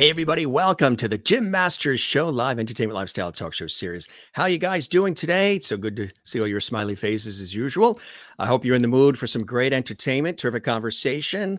Hey everybody, welcome to the Jim Masters Show Live Entertainment Lifestyle Talk Show Series. How you guys doing today? It's so good to see all your smiley faces as usual. I hope you're in the mood for some great entertainment, terrific conversation,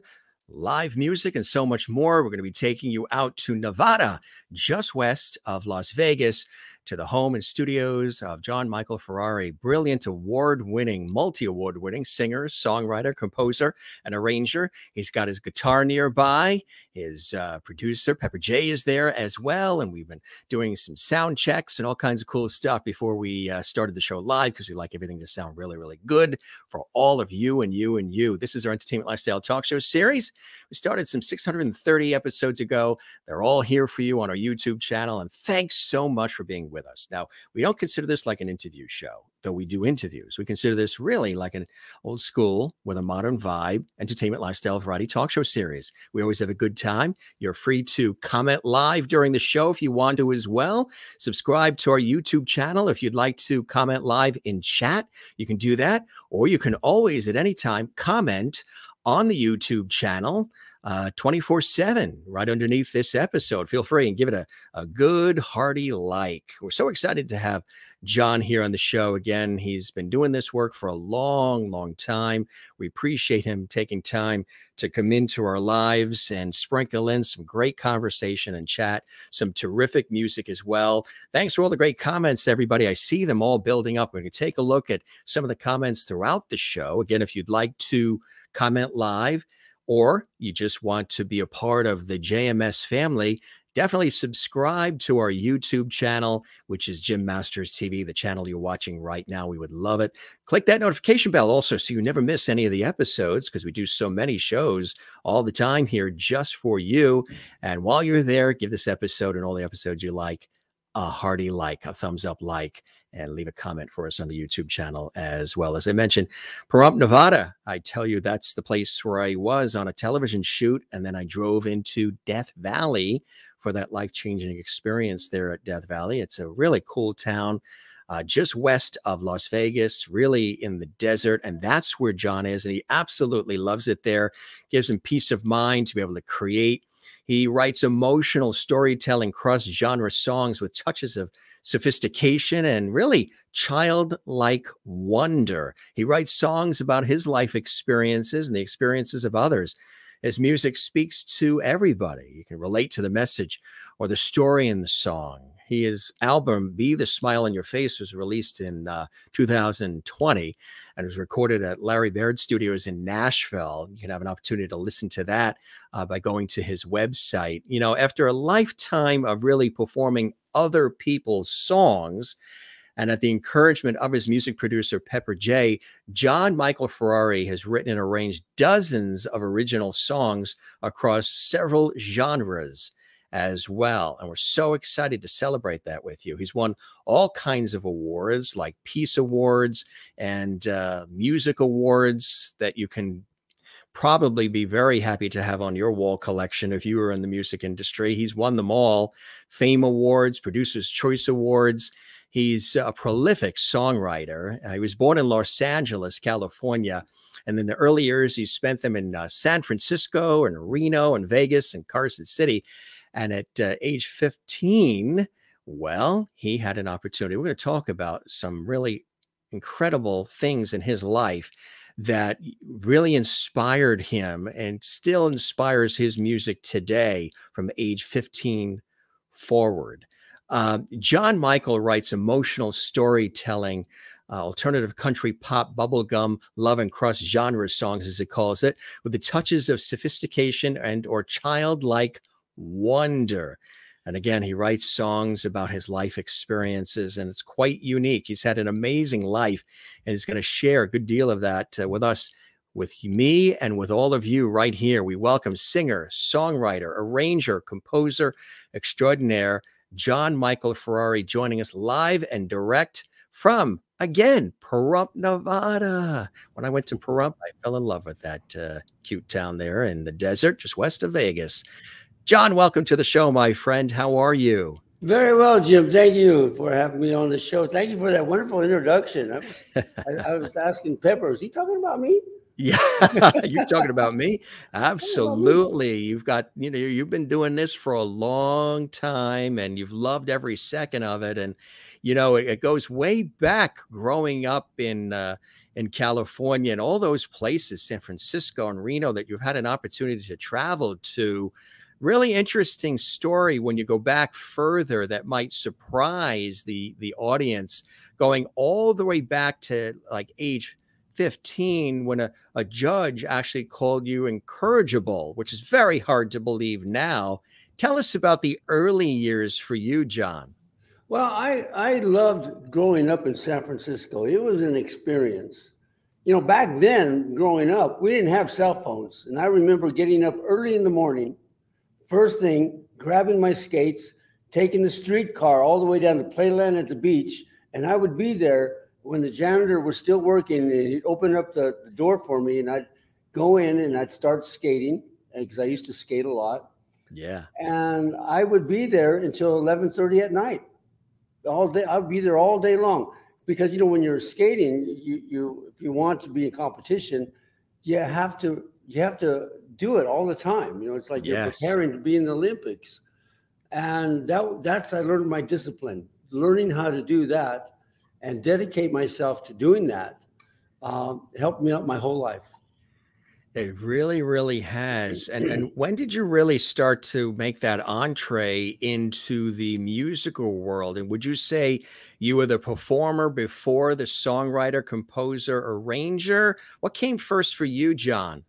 live music, and so much more. We're going to be taking you out to Nevada, just west of Las Vegas, to the home and studios of John Michael Ferrari, brilliant award-winning, multi-award-winning singer, songwriter, composer, and arranger. He's got his guitar nearby. His producer, Pepper Jay, is there as well. And we've been doing some sound checks and all kinds of cool stuff before we started the show live, because we like everything to sound really, really good for all of you and you and you. This is our Entertainment Lifestyle Talk Show series. We started some 630 episodes ago. They're all here for you on our YouTube channel. And thanks so much for being with us. Now, we don't consider this like an interview show, though we do interviews. We consider this really like an old school with a modern vibe, entertainment, lifestyle, variety talk show series. We always have a good time. You're free to comment live during the show if you want to as well. Subscribe to our YouTube channel if you'd like to comment live in chat. You can do that, or you can always at any time comment on the YouTube channel 24/7 right underneath this episode. Feel free and give it a good hearty like. We're so excited to have John here on the show again. He's been doing this work for a long time. We appreciate him taking time to come into our lives and sprinkle in some great conversation and chat, some terrific music as well. Thanks for all the great comments, everybody. I see them all building up. We're going to take a look at some of the comments throughout the show. Again, if you'd like to comment live, or you just want to be a part of the JMS family, definitely subscribe to our YouTube channel, which is Jim Masters TV, the channel you're watching right now. We would love it. Click that notification bell also so you never miss any of the episodes, because we do so many shows all the time here just for you. And while you're there, give this episode and all the episodes you like a hearty like, a thumbs up like, and leave a comment for us on the YouTube channel as well. As I mentioned, Pahrump, Nevada. I tell you, that's the place where I was on a television shoot, and then I drove into Death Valley for that life-changing experience there at Death Valley. It's a really cool town just west of Las Vegas, really in the desert, and that's where John is, and he absolutely loves it there. Gives him peace of mind to be able to create. He writes emotional storytelling cross-genre songs with touches of sophistication and really childlike wonder. He writes songs about his life experiences and the experiences of others. His music speaks to everybody. You can relate to the message or the story in the song. His album, Be the Smile on Your Face, was released in 2020 and was recorded at Larry Baird Studios in Nashville. You can have an opportunity to listen to that by going to his website. You know, after a lifetime of really performing other people's songs, and at the encouragement of his music producer, Pepper Jay, John Michael Ferrari has written and arranged dozens of original songs across several genres as well. And we're so excited to celebrate that with you. He's won all kinds of awards like Peace Awards and music awards that you can probably be very happy to have on your wall collection if you were in the music industry. He's won them all. Fame Awards, Producers' Choice Awards. He's a prolific songwriter. He was born in Los Angeles, California. And in the early years, he spent them in San Francisco and Reno and Vegas and Carson City. And at age 15, well, he had an opportunity. We're going to talk about some really incredible things in his life that really inspired him and still inspires his music today from age 15 forward. John Michael writes emotional storytelling, alternative country pop, bubblegum, love and cross-genre songs, as he calls it, with the touches of sophistication and or childlike wonder. And again, he writes songs about his life experiences, and it's quite unique. He's had an amazing life, and he's going to share a good deal of that with us, with me, and with all of you right here. We welcome singer, songwriter, arranger, composer extraordinaire, John Michael Ferrari, joining us live and direct from, again, Pahrump, Nevada. When I went to Pahrump, I fell in love with that cute town there in the desert just west of Vegas. John, welcome to the show, my friend. How are you? Very well, Jim. Thank you for having me on the show. Thank you for that wonderful introduction. I was asking Pepper, is he talking about me? Yeah, you're talking about me. Absolutely. You've got, you know, you've been doing this for a long time and you've loved every second of it. And, you know, it goes way back growing up in California and all those places, San Francisco and Reno, that you've had an opportunity to travel to. Really interesting story when you go back further that might surprise the audience, going all the way back to like age 15, when a judge actually called you incorrigible, which is very hard to believe now. Tell us about the early years for you, John. Well, I loved growing up in San Francisco. It was an experience. You know, back then, growing up, we didn't have cell phones. And I remember getting up early in the morning, first thing, grabbing my skates, taking the streetcar all the way down to Playland at the beach, and I would be there when the janitor was still working, and he'd open up the door for me, and I'd go in and I'd start skating because I used to skate a lot. Yeah. And I would be there until 11:30 at night, all day. I'd be there all day long because, you know, when you're skating, if you want to be in competition, you have to do it all the time. You know, it's like you're preparing to be in the Olympics. And that's I learned my discipline, learning how to do that and dedicate myself to doing that, helped me out my whole life. It really, really has. And when did you really start to make that entree into the musical world? And would you say you were the performer before the songwriter, composer, arranger? What came first for you, John?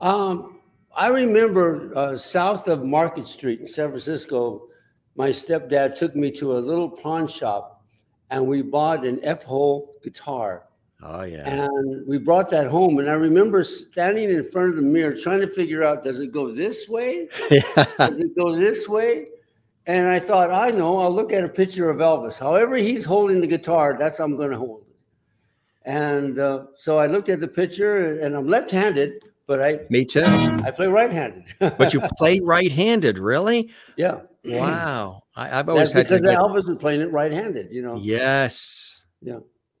I remember south of Market Street in San Francisco, my stepdad took me to a little pawn shop, and we bought an F-hole guitar. Oh, yeah. And we brought that home. And I remember standing in front of the mirror trying to figure out, does it go this way? Does it go this way? And I thought, I know, I'll look at a picture of Elvis. However he's holding the guitar, that's how I'm going to hold it. And so I looked at the picture, and I'm left-handed, but me too. I play right-handed. But you play right-handed, really? Yeah. Wow. I've always had because Elvis was playing it right-handed, you know. Yes. Yeah.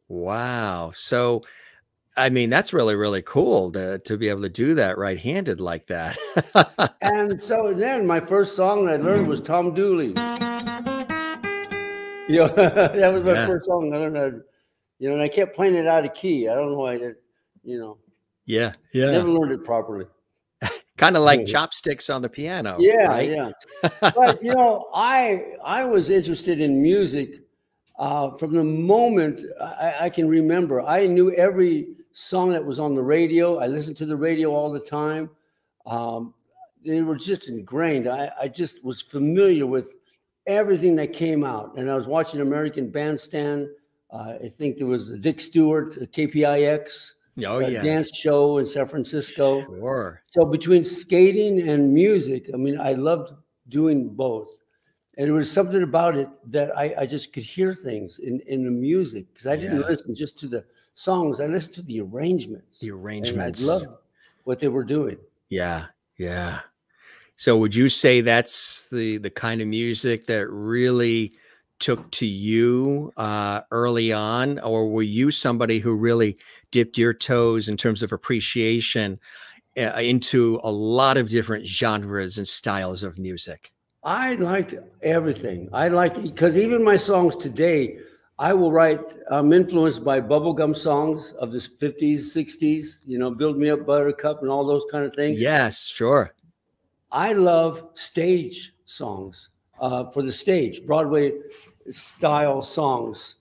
Wow. So, I mean, that's really, really cool to be able to do that right-handed like that. And so then my first song I learned was Tom Dooley. You know, that was my first song I learned. You know, and I kept playing it out of key. I don't know why I did, you know. Yeah. Yeah. Never learned it properly. Kind of like chopsticks on the piano. Yeah, right? Yeah. But, you know, I was interested in music from the moment I can remember. I knew every song that was on the radio. I listened to the radio all the time. They were just ingrained. I just was familiar with everything that came out. And I was watching American Bandstand. I think there was Dick Stewart, KPIX. Oh, yeah. Dance show in San Francisco. Sure. So between skating and music, I mean, I loved doing both. And there was something about it that I just could hear things in the music, because I didn't listen just to the songs. I listened to the arrangements. The arrangements. And I loved what they were doing. Yeah, yeah. So would you say that's the kind of music that really took to you early on? Or were you somebody who really dipped your toes in terms of appreciation into a lot of different genres and styles of music? I liked everything. I liked, because even my songs today, I will write, I'm influenced by bubblegum songs of the 50s, 60s, you know, Build Me Up, Buttercup, and all those kind of things. Yes, sure. I love stage songs for the stage, Broadway style songs.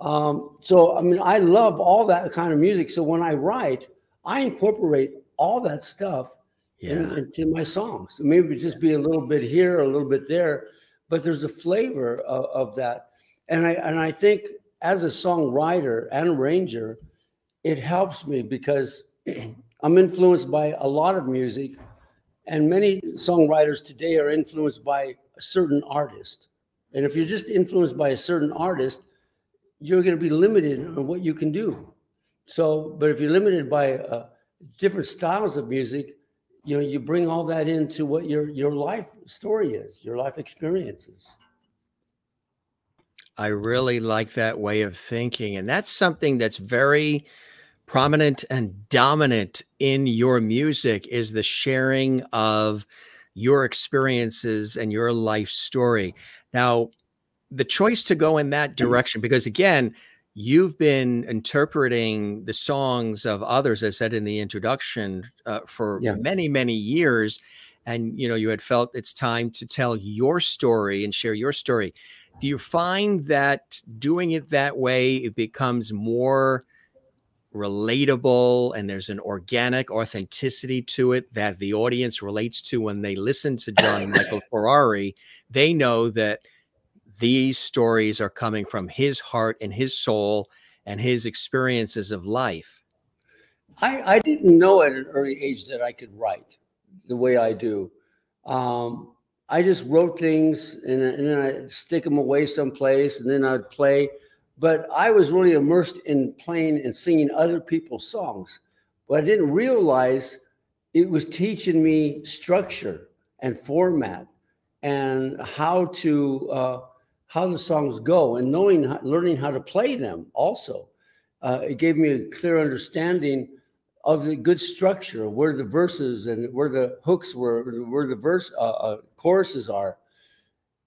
So, I mean, I love all that kind of music. So when I write, I incorporate all that stuff into my songs. Maybe just be a little bit here, a little bit there, but there's a flavor of that. And I think as a songwriter and arranger, it helps me because I'm influenced by a lot of music, and many songwriters today are influenced by a certain artist. And if you're just influenced by a certain artist, you're going to be limited on what you can do. So, but if you're limited by different styles of music, you know, you bring all that into what your life story is, your life experiences. I really like that way of thinking. And that's something that's very prominent and dominant in your music is the sharing of your experiences and your life story. Now, the choice to go in that direction, because again, you've been interpreting the songs of others, as said in the introduction, for many, many years. And, you know, you had felt it's time to tell your story and share your story. Do you find that doing it that way, it becomes more relatable and there's an organic authenticity to it that the audience relates to when they listen to John Michael Ferrari? They know that these stories are coming from his heart and his soul and his experiences of life. I didn't know at an early age that I could write the way I do. I just wrote things and then I'd stick them away someplace and then I'd play. But I was really immersed in playing and singing other people's songs. But I didn't realize it was teaching me structure and format and how the songs go, and learning how to play them also. It gave me a clear understanding of the good structure, where the verses and where the hooks were, where the verse choruses are.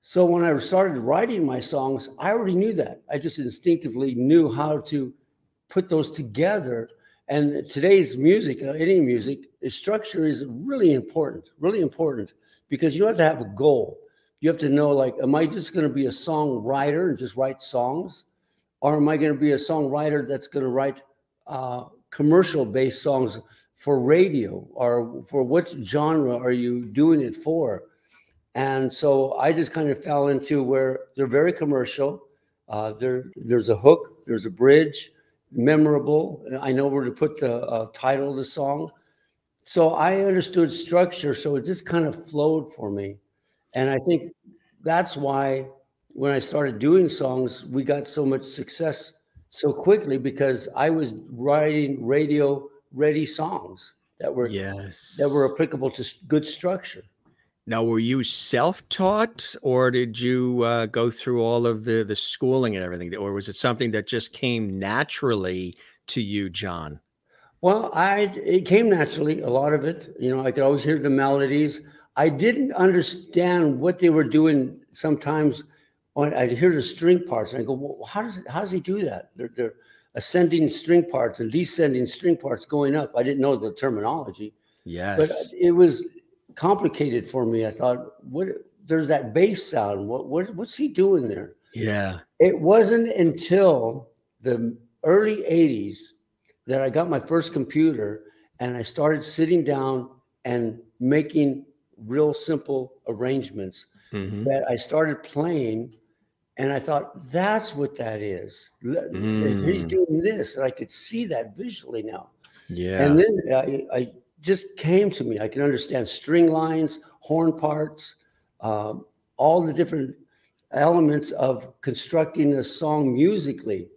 So when I started writing my songs, I already knew that. I just instinctively knew how to put those together. And today's music, any music, structure is really important, because you have to have a goal. You have to know, like, am I just going to be a songwriter and just write songs? Or am I going to be a songwriter that's going to write commercial-based songs for radio? Or for what genre are you doing it for? And so I just kind of fell into where they're very commercial. There's a hook, there's a bridge, memorable. I know where to put the title of the song. So I understood structure, so it just kind of flowed for me. And I think that's why when I started doing songs, we got so much success so quickly, because I was writing radio-ready songs that were applicable to good structure. Now, were you self-taught, or did you go through all of the schooling and everything? Or was it something that just came naturally to you, John? Well, it came naturally, a lot of it. You know, I could always hear the melodies. I didn't understand what they were doing sometimes. I'd hear the string parts and I go, well, how does he do that? They're ascending string parts and descending string parts going up. I didn't know the terminology. Yes. But it was complicated for me. I thought, what? There's that bass sound. What's he doing there? Yeah. It wasn't until the early 80s that I got my first computer and I started sitting down and making real simple arrangements that I started playing, and I thought, that's what that is. He's doing this, and I could see that visually now. Yeah. And then I just came to me. I can understand string lines, horn parts, all the different elements of constructing a song musically.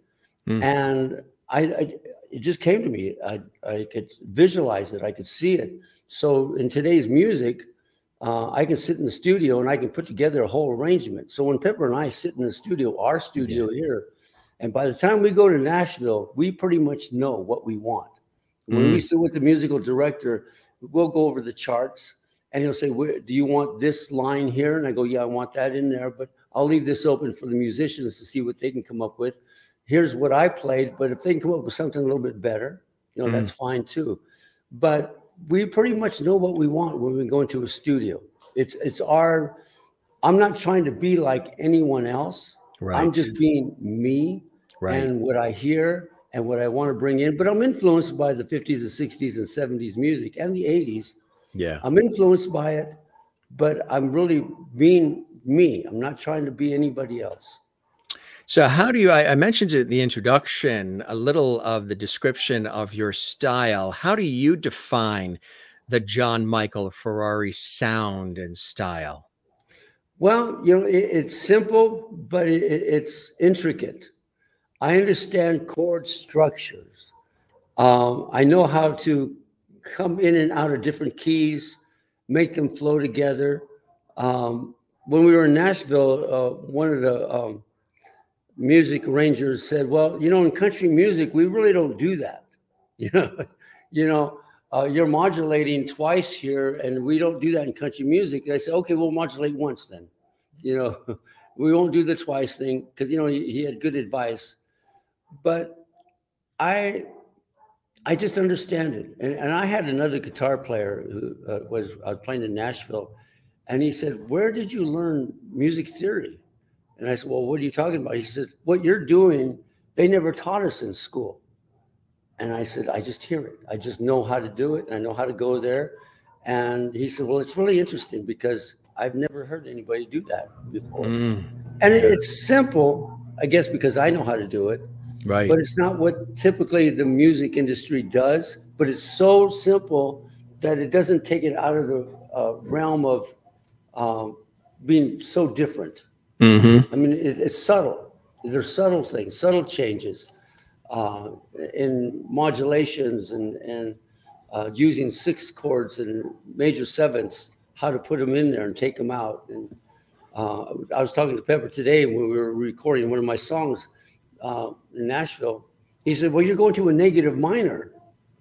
And it just came to me. I could visualize it. I could see it. So in today's music, I can sit in the studio and I can put together a whole arrangement. So when Pepper and I sit in the studio, our studio here, and by the time we go to Nashville, we pretty much know what we want. When we sit with the musical director, we'll go over the charts and he'll say, do you want this line here? And I go, yeah, I want that in there, but I'll leave this open for the musicians to see what they can come up with. Here's what I played, but if they can come up with something a little bit better, you know, that's fine too. But we pretty much know what we want when we go into a studio. It's our, I'm not trying to be like anyone else. Right. I'm just being me and what I hear and what I want to bring in. But I'm influenced by the 50s and 60s and 70s music and the 80s. Yeah. I'm influenced by it, but I'm really being me. I'm not trying to be anybody else. So how do you, I mentioned in the introduction a little of the description of your style. How do you define the John Michael Ferrari sound and style? Well, you know, it's simple, but it's intricate. I understand chord structures. I know how to come in and out of different keys, make them flow together. When we were in Nashville, one of the music arrangers said, well, you know, in country music, we really don't do that. You're modulating twice here, and we don't do that in country music. And I said, okay, we'll modulate once then. We won't do the twice thing, because, he had good advice. But I just understand it. And I had another guitar player who I was playing in Nashville, and he said, where did you learn music theory? And I said, well, what are you talking about? He says, what you're doing, they never taught us in school. And I said, I just hear it. I just know how to do it. And I know how to go there. And he said, well, it's really interesting because I've never heard anybody do that before. And it's simple, I guess, because I know how to do it. Right. But it's not what typically the music industry does. But it's so simple that it doesn't take it out of the realm of being so different. I mean, it's subtle. There's subtle things, subtle changes. In modulations and using sixth chords and major sevenths, how to put them in there and take them out. And I was talking to Pepper today when we were recording one of my songs in Nashville. He said, well, you're going to a negative minor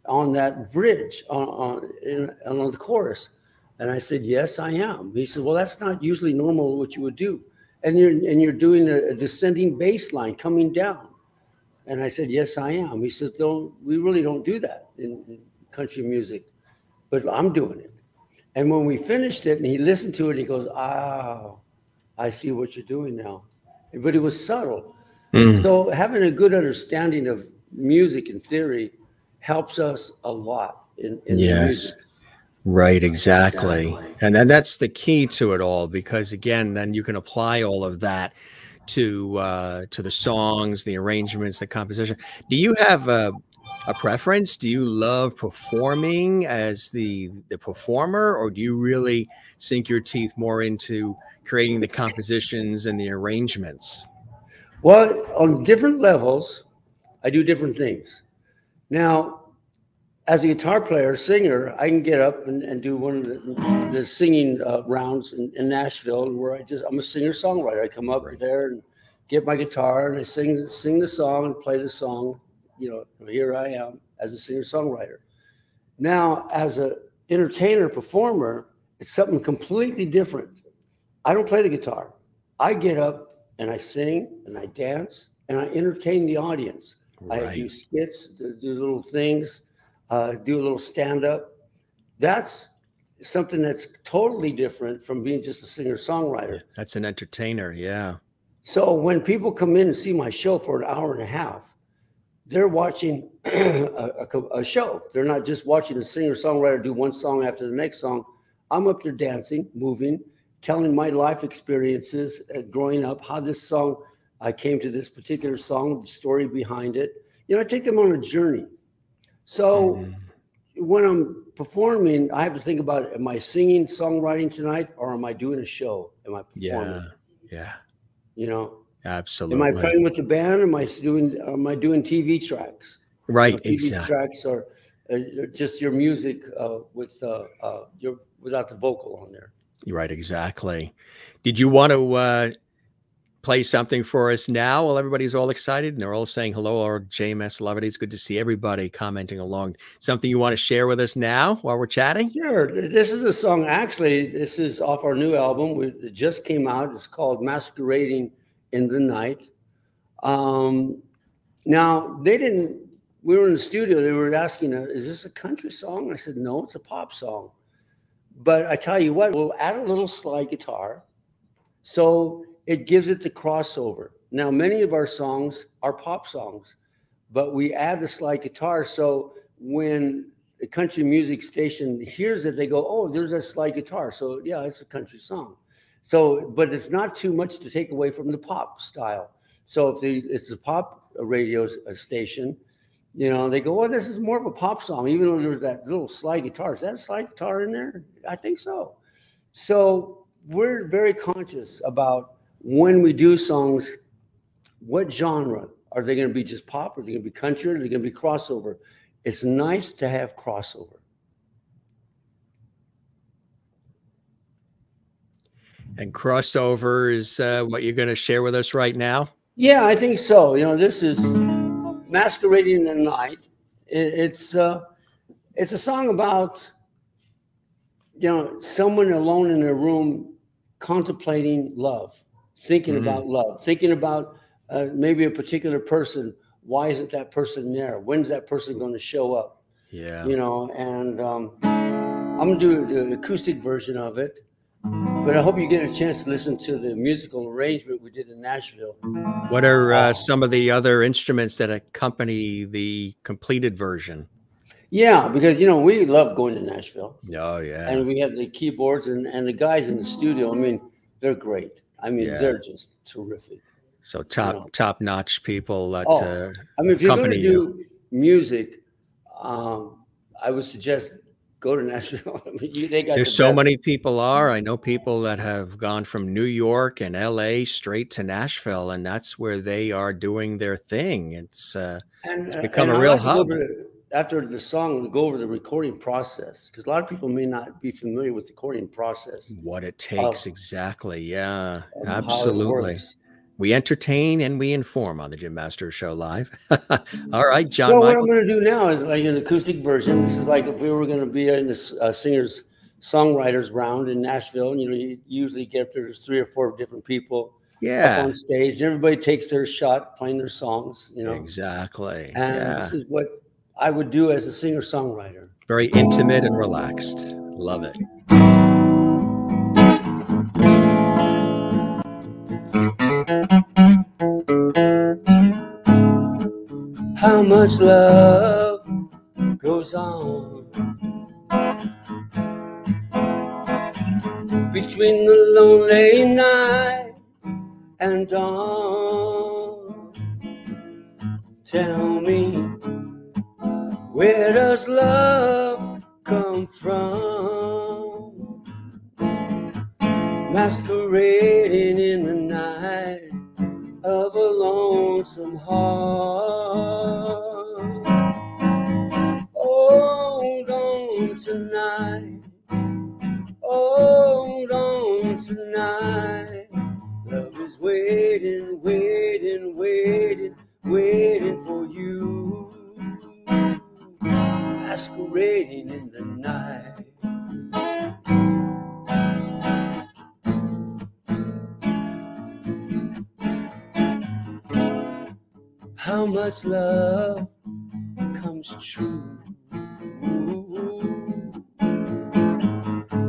on that bridge on the chorus. And I said, yes, I am. He said, well, that's not usually normal what you would do. And you're doing a descending bass line coming down. And I said, yes, I am. He said, no, we really don't do that in country music, but I'm doing it. And when we finished it and he listened to it, he goes, oh, I see what you're doing now. But it was subtle. So having a good understanding of music and theory helps us a lot in music. Right, exactly. And then that's the key to it all, because again, then you can apply all of that to the songs, the arrangements, the composition. Do you have a preference? Do you love performing as the performer, or do you really sink your teeth more into creating the compositions and the arrangements? Well, on different levels, I do different things. Now, as a guitar player, singer, I can get up and do one of the singing rounds in Nashville, where I'm a singer-songwriter. I come up there and get my guitar and I sing the song and play the song. Here I am as a singer-songwriter. Now, as an entertainer, performer, it's something completely different. I don't play the guitar. I get up and I sing and I dance and I entertain the audience. Right. I do skits, do little things. Do a little stand-up. That's something that's totally different from being just a singer-songwriter. That's an entertainer, yeah. So when people come in and see my show for an hour and a half, they're watching a show. They're not just watching a singer-songwriter do one song after the next song. I'm up there dancing, moving, telling my life experiences growing up, how this song, I came to this particular song, the story behind it. I take them on a journey. So when I'm performing, I have to think about, am I singing, songwriting tonight, or am I doing a show? Am I performing? Yeah. Absolutely. Am I playing with the band? Am I doing TV tracks? Right. TV tracks or just your music without the vocal on there. Right. Exactly. Did you want to play something for us now? Well, everybody's all excited and they're all saying hello, or JMS celebrities. It's good to see everybody commenting along. Something you want to share with us now while we're chatting? Sure. This is a song, actually, this is off our new album. It just came out. It's called Masquerading in the Night. Now, we were in the studio, they were asking, is this a country song? And I said, no, it's a pop song. But I tell you what, we'll add a little slide guitar. So it gives it the crossover. Now, many of our songs are pop songs, but we add the slide guitar. So when the country music station hears it, they go, oh, there's a slide guitar. So yeah, it's a country song. So, but it's not too much to take away from the pop style. So if it's a pop radio station, they go, oh, this is more of a pop song, even though there's that little slide guitar. Is that a slide guitar in there? I think so. So we're very conscious about, when we do songs, what genre? Are they going to be just pop? Are they going to be country? Are they going to be crossover? It's nice to have crossover. And crossover is what you're going to share with us right now? Yeah, I think so. This is Masquerading in the Night. It's a song about, you know, someone alone in a room contemplating love, thinking about love, thinking about maybe a particular person. Why isn't that person there? When's that person going to show up? Yeah, you know. And I'm gonna do the acoustic version of it, but I hope you get a chance to listen to the musical arrangement we did in Nashville. What are some of the other instruments that accompany the completed version? Yeah, because, you know, we love going to Nashville. Oh, yeah. And we have the keyboards and the guys in the studio. I mean, they're great. I mean, they're just terrific. So top-notch people that I mean, if you're going to do music, I would suggest go to Nashville. I mean, they got There's so many people are. I know people that have gone from New York and L.A. straight to Nashville, and that's where they are doing their thing. It's become a real hub. After the song, we'll go over the recording process, because a lot of people may not be familiar with the recording process. What it takes, exactly. Yeah, absolutely. We entertain and we inform on the Jim Masters Show Live. All right, John Michael. What I'm going to do now is like an acoustic version. This is like if we were going to be in this singers-songwriters round in Nashville. And, you know, you usually get there's 3 or 4 different people. Yeah, up on stage. Everybody takes their shot playing their songs. You know, exactly. And this is what I would do as a singer-songwriter. Very intimate and relaxed. Love it. How much love goes on between the lonely night and dawn? Tell me, where does love come from? Masquerading in the night of a lonesome heart. Hold on tonight, hold on tonight. Love is waiting, waiting, waiting, waiting for you. Masquerading in the night. How much love comes true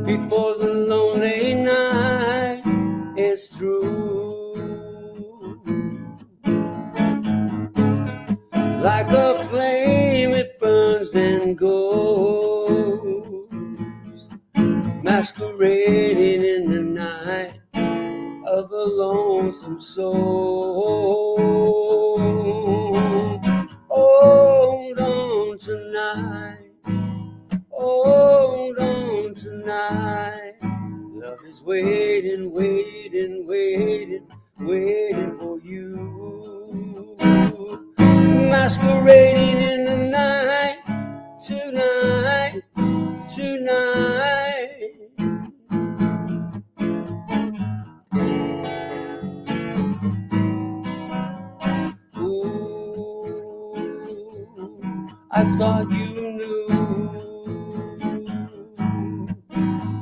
before the lonely night is through? Like a flame, it burns and goes, masquerading in the night of a lonesome soul. Hold on tonight, hold on tonight. Love is waiting, waiting, waiting, waiting for you. Masquerading in the night, tonight, tonight. Ooh, I thought you knew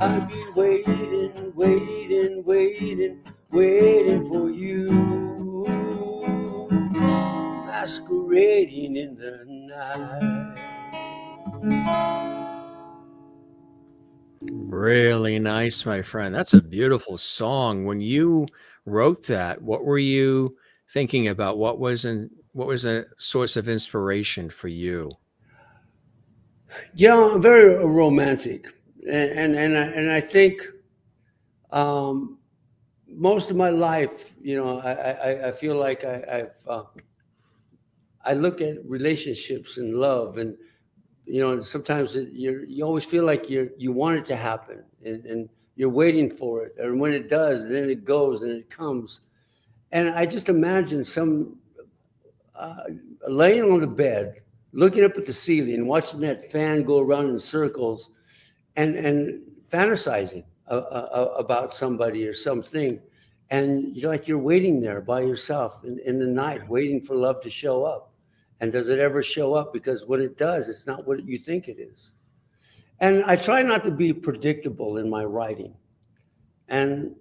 I'd be waiting, waiting, waiting, waiting for you. Masquerading in the night. Really nice, my friend. That's a beautiful song. When you wrote that, what were you thinking about? What was a source of inspiration for you? Yeah, very romantic, and I think most of my life, you know, I feel like I look at relationships and love, and, you know, sometimes you always feel like you want it to happen, and you're waiting for it, and when it does, then it goes and it comes. And I just imagine some laying on the bed, looking up at the ceiling, watching that fan go around in circles, and fantasizing about somebody or something. And you're like, you're waiting there by yourself in the night, waiting for love to show up. And does it ever show up? Because when it does, it's not what you think it is. And I try not to be predictable in my writing. And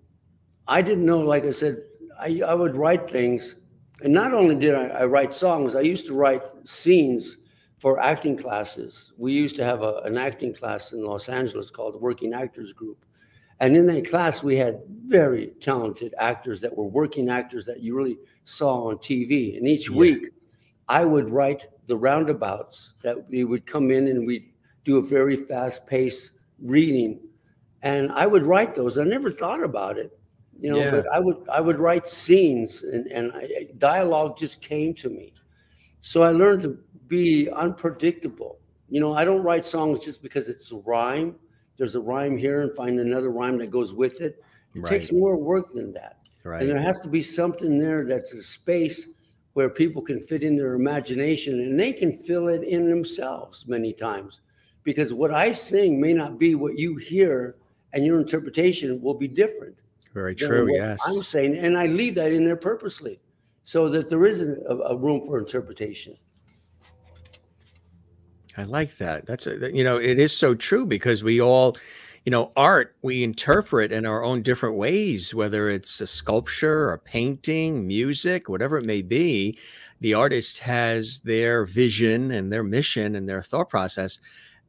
I didn't know, like I said, I would write things. And not only did I write songs, I used to write scenes for acting classes. We used to have an acting class in Los Angeles called the Working Actors Group. And in that class, we had very talented actors that were working actors that you really saw on TV. And each week, I would write the roundabouts that we would come in and we'd do a very fast-paced reading. And I would write those. I never thought about it, you know, but I would write scenes and dialogue just came to me. So I learned to be unpredictable. You know, I don't write songs just because it's a rhyme. There's a rhyme here and find another rhyme that goes with it. It takes more work than that. And there has to be something there that's a space where people can fit in their imagination and they can fill it in themselves many times. Because what I sing may not be what you hear, and your interpretation will be different. Very true, yes. I'm saying, and I leave that in there purposely so that there is a room for interpretation. I like that. That's, you know, it is so true because we all, you know, art, we interpret in our own different ways, whether it's a sculpture or painting, music, whatever it may be. The artist has their vision and their mission and their thought process.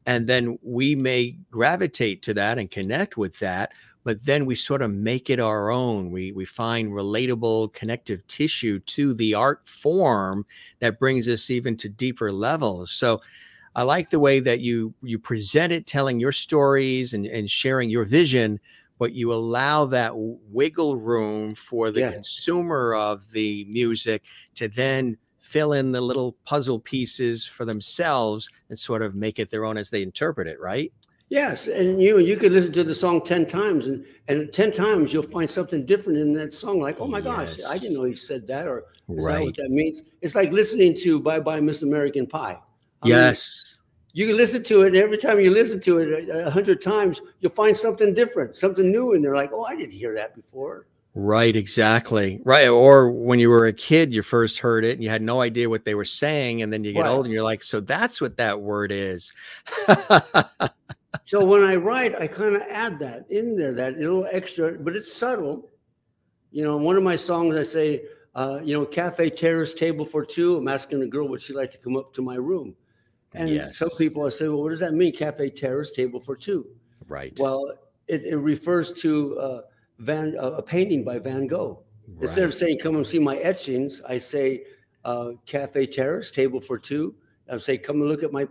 And then we may gravitate to that and connect with that, but then we sort of make it our own. We find relatable connective tissue to the art form that brings us even to deeper levels. So I like the way that you present it, telling your stories and sharing your vision, but you allow that wiggle room for the consumer of the music to then fill in the little puzzle pieces for themselves and sort of make it their own as they interpret it, right? Yes, and you could listen to the song 10 times, and 10 times you'll find something different in that song, like, oh my gosh, I didn't know he said that, or is that what that means? It's like listening to Bye Bye Miss American Pie. Yes. You can listen to it. And every time you listen to it 100 times, you'll find something different, something new in there. Like, oh, I didn't hear that before. Right. Exactly. Right. Or when you were a kid, you first heard it and you had no idea what they were saying. And then you get old and you're like, so that's what that word is. So when I write, I kind of add that in there, that little extra, but it's subtle. You know, in one of my songs, I say, you know, Cafe Terrace, table for two. I'm asking a girl, would she like to come up to my room? And some people say, well, what does that mean? Cafe Terrace, table for two. Right. Well, it refers to a painting by Van Gogh. Right. Instead of saying, come and see my etchings, I say, Cafe Terrace, table for two. I say, come and look at my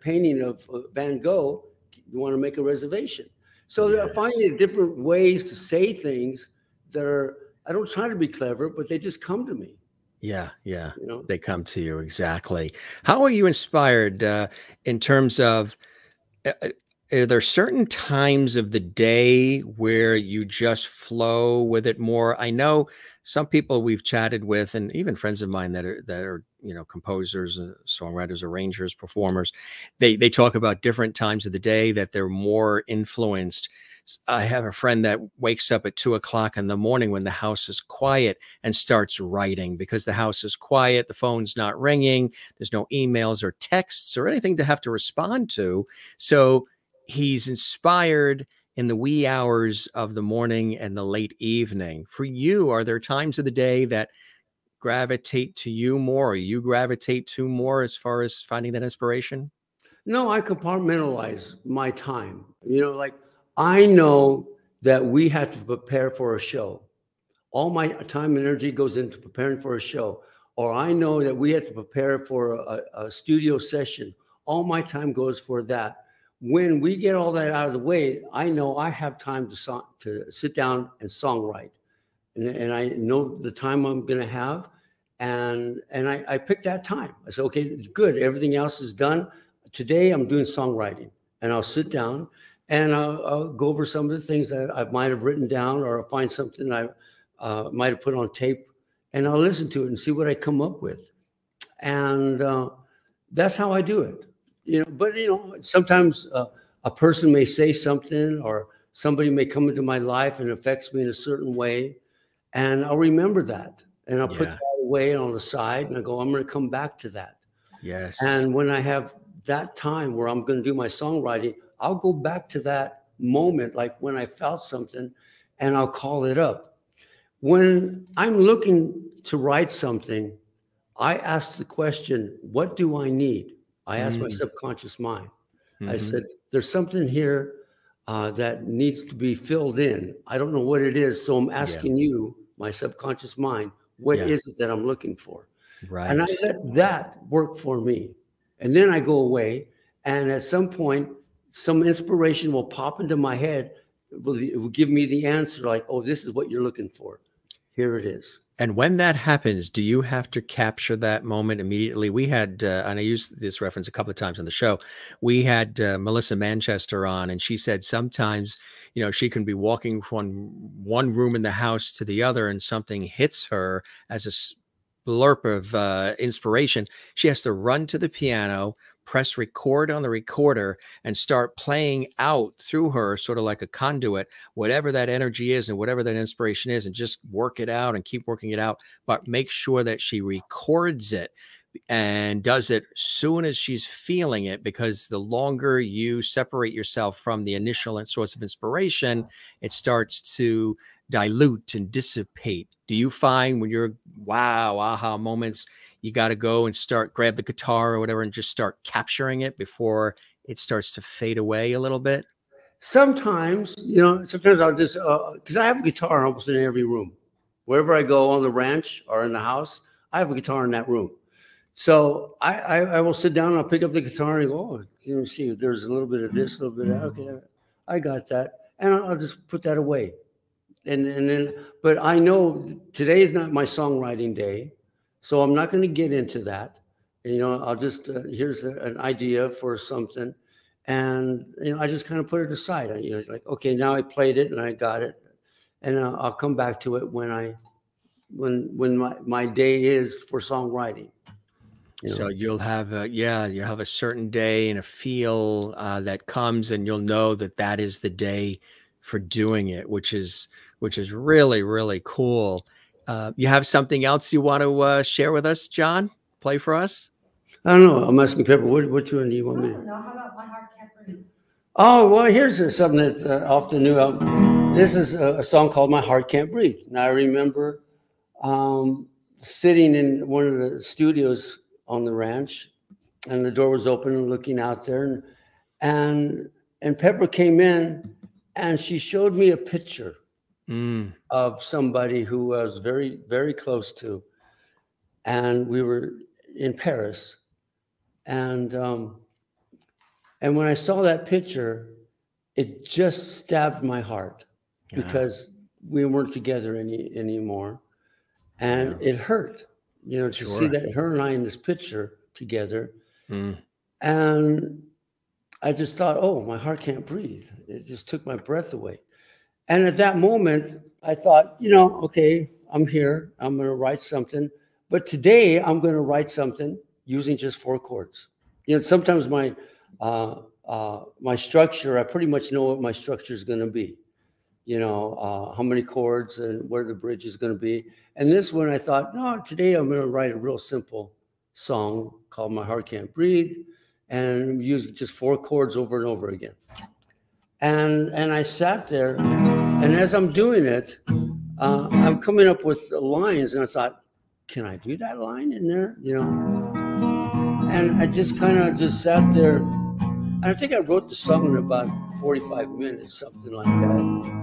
painting of Van Gogh. You want to make a reservation. So they're finding different ways to say things that are, I don't try to be clever, but they just come to me. Yeah, yeah. You know? They come to you. Exactly. How are you inspired in terms of, are there certain times of the day where you just flow with it more? I know some people we've chatted with and even friends of mine that are you know, composers, songwriters, arrangers, performers, they talk about different times of the day that they're more influenced. I have a friend that wakes up at 2 o'clock in the morning when the house is quiet and starts writing because the house is quiet. The phone's not ringing. There's no emails or texts or anything to have to respond to. So he's inspired in the wee hours of the morning and the late evening. For you, are there times of the day that gravitate to you more or you gravitate to more as far as finding that inspiration? No, I compartmentalize my time. You know, like, I know that we have to prepare for a show. All my time and energy goes into preparing for a show. Or I know that we have to prepare for a studio session. All my time goes for that. When we get all that out of the way, I know I have time to sit down and songwrite. And I know the time I'm going to have. And I pick that time. I say, okay, good. Everything else is done. Today I'm doing songwriting. And I'll sit down. And I'll go over some of the things that I might have written down, or I'll find something I might have put on tape, and I'll listen to it and see what I come up with. And that's how I do it. You know, but, you know, sometimes a person may say something or somebody may come into my life and affects me in a certain way. And I'll remember that. And I'll put that away on the side and I go, I'm going to come back to that. Yes. And when I have that time where I'm going to do my songwriting, I'll go back to that moment, like when I felt something, and I'll call it up. When I'm looking to write something, I ask the question, what do I need? I ask my subconscious mind. I said, there's something here that needs to be filled in. I don't know what it is. So I'm asking you, my subconscious mind, what is it that I'm looking for? Right. And I let that work for me. And then I go away. And at some point, some inspiration will pop into my head. It will give me the answer, like, oh, this is what you're looking for. Here it is. And when that happens, do you have to capture that moment immediately? We had, and I used this reference a couple of times on the show, we had Melissa Manchester on, and she said sometimes, you know, she can be walking from one room in the house to the other and something hits her as a blurb of inspiration. She has to run to the piano, press record on the recorder, and start playing out through her, sort of like a conduit, whatever that energy is and whatever that inspiration is, and just work it out and keep working it out, but make sure that she records it and does it soon as she's feeling it, because the longer you separate yourself from the initial source of inspiration, it starts to dilute and dissipate. Do you find when you're wow, aha moments, you got to go and start, grab the guitar or whatever and just start capturing it before it starts to fade away a little bit? Sometimes, you know, sometimes I'll just, because I have a guitar almost in every room. Wherever I go on the ranch or in the house, I have a guitar in that room. So I will sit down and I'll pick up the guitar and go, oh, you know, see, there's a little bit of this, a little bit of that. Okay, I got that. And I'll just put that away. And then, but I know today is not my songwriting day, so I'm not going to get into that. You know, I'll just, here's an idea for something. And, you know, I just kind of put it aside. You know, it's like, okay, now I played it and I got it. And I'll come back to it when I, when my day is for songwriting. You know. So you'll have a, yeah, you'll have a certain day and a feel that comes, and you'll know that that is the day for doing it, which is really, really cool. You have something else you want to share with us, John? Play for us? I don't know. I'm asking Pepper, which one do you want me to? No, how about My Heart Can't Breathe? Oh, well, here's something that's off the new album. This is a song called My Heart Can't Breathe. And I remember sitting in one of the studios on the ranch, and the door was open and looking out there, and Pepper came in and she showed me a picture of somebody who I was very, very close to. And we were in Paris. And when I saw that picture, it just stabbed my heart because we weren't together anymore. And it hurt. You know, to see that her and I in this picture together. And I just thought, oh, my heart can't breathe. It just took my breath away. And at that moment, I thought, you know, okay, I'm here. I'm going to write something. But today, I'm going to write something using just 4 chords. You know, sometimes my my structure, I pretty much know what my structure is going to be. You know, how many chords and where the bridge is going to be. And this one, I thought, no, today I'm going to write a real simple song called My Heart Can't Breathe and use just 4 chords over and over again. And I sat there, and as I'm doing it, I'm coming up with lines, and I thought, can I do that line in there? You know, and I just kind of just sat there. And I think I wrote the song in about 45 minutes, something like that.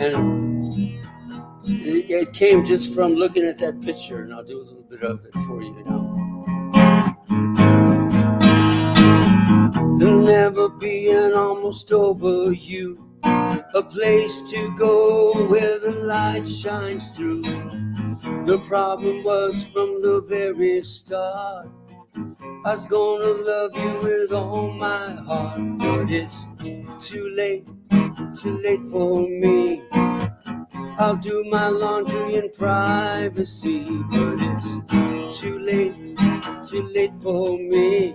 And it came just from looking at that picture, and I'll do a little bit of it for you now. There'll never be an almost over you, a place to go where the light shines through. The problem was from the very start. I was gonna love you with all my heart, but it's too late for me. I'll do my laundry in privacy, but it's too late for me.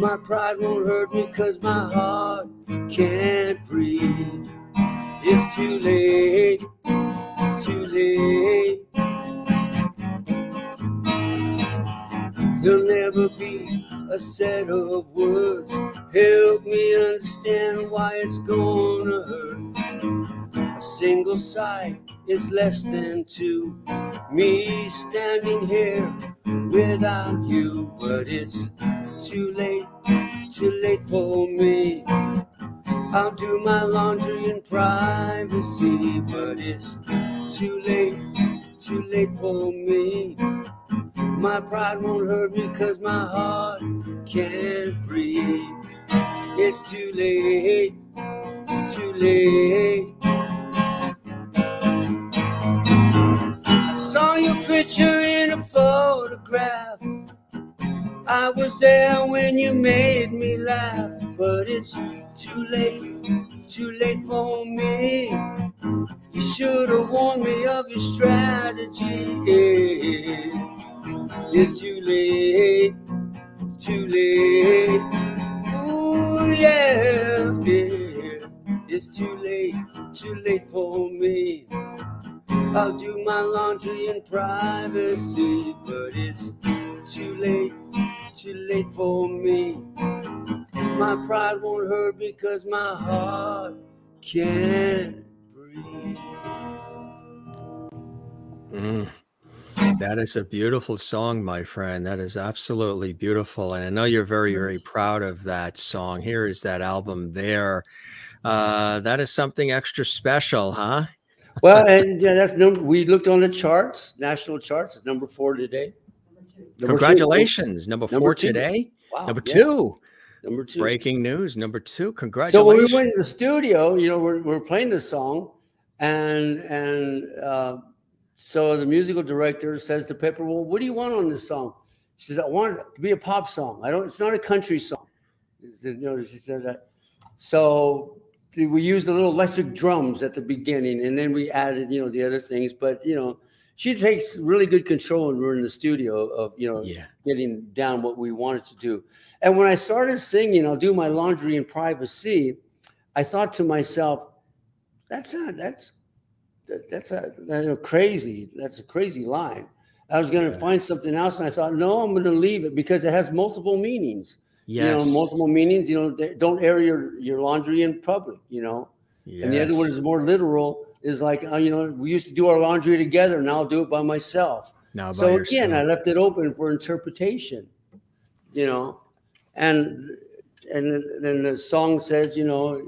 My pride won't hurt me, cause my heart can't breathe. It's too late. There'll never be a set of words. Help me understand why it's gonna hurt. A single sigh is less than two. Me standing here without you, but it's too late for me. I'll do my laundry in privacy, but it's too late for me. My pride won't hurt me because my heart can't breathe. It's too late. I saw your picture in a photograph. I was there when you made me laugh, but it's too late for me. You should have warned me of your strategy. It's too late, ooh yeah, yeah. It's too late for me. I'll do my laundry in privacy, but it's too late for me. My pride won't hurt because my heart can't breathe. Mm. That is a beautiful song, my friend. That is absolutely beautiful. And I know you're very, very proud of that song. Here is that album there. That is something extra special, huh? Well, and yeah, that's number, we looked on the charts, national charts. It's number 4 today. Number Congratulations. Two. Number 4 today. Wow, number 2. Number 2. Breaking news. Number 2. Congratulations. So when we went to the studio, you know, we're playing this song, and so the musical director says to Pepper, "Well, what do you want on this song?" She says, "I want it to be a pop song. I don't. It's not a country song." You know, she said that. So we used the little electric drums at the beginning, and then we added, you know, the other things. But you know, she takes really good control when we're in the studio of, you know, getting down what we wanted to do. And when I started singing, "I'll do my laundry in privacy," I thought to myself, that's a crazy line. I was going to find something else, and I thought, no, I'm going to leave it because it has multiple meanings. Yes. You know, multiple meanings. You know, don't air your laundry in public. You know, and the other one is more literal. Is like, you know, we used to do our laundry together, and I'll do it by myself. Now, so again, I left it open for interpretation. You know, and then the song says, you know,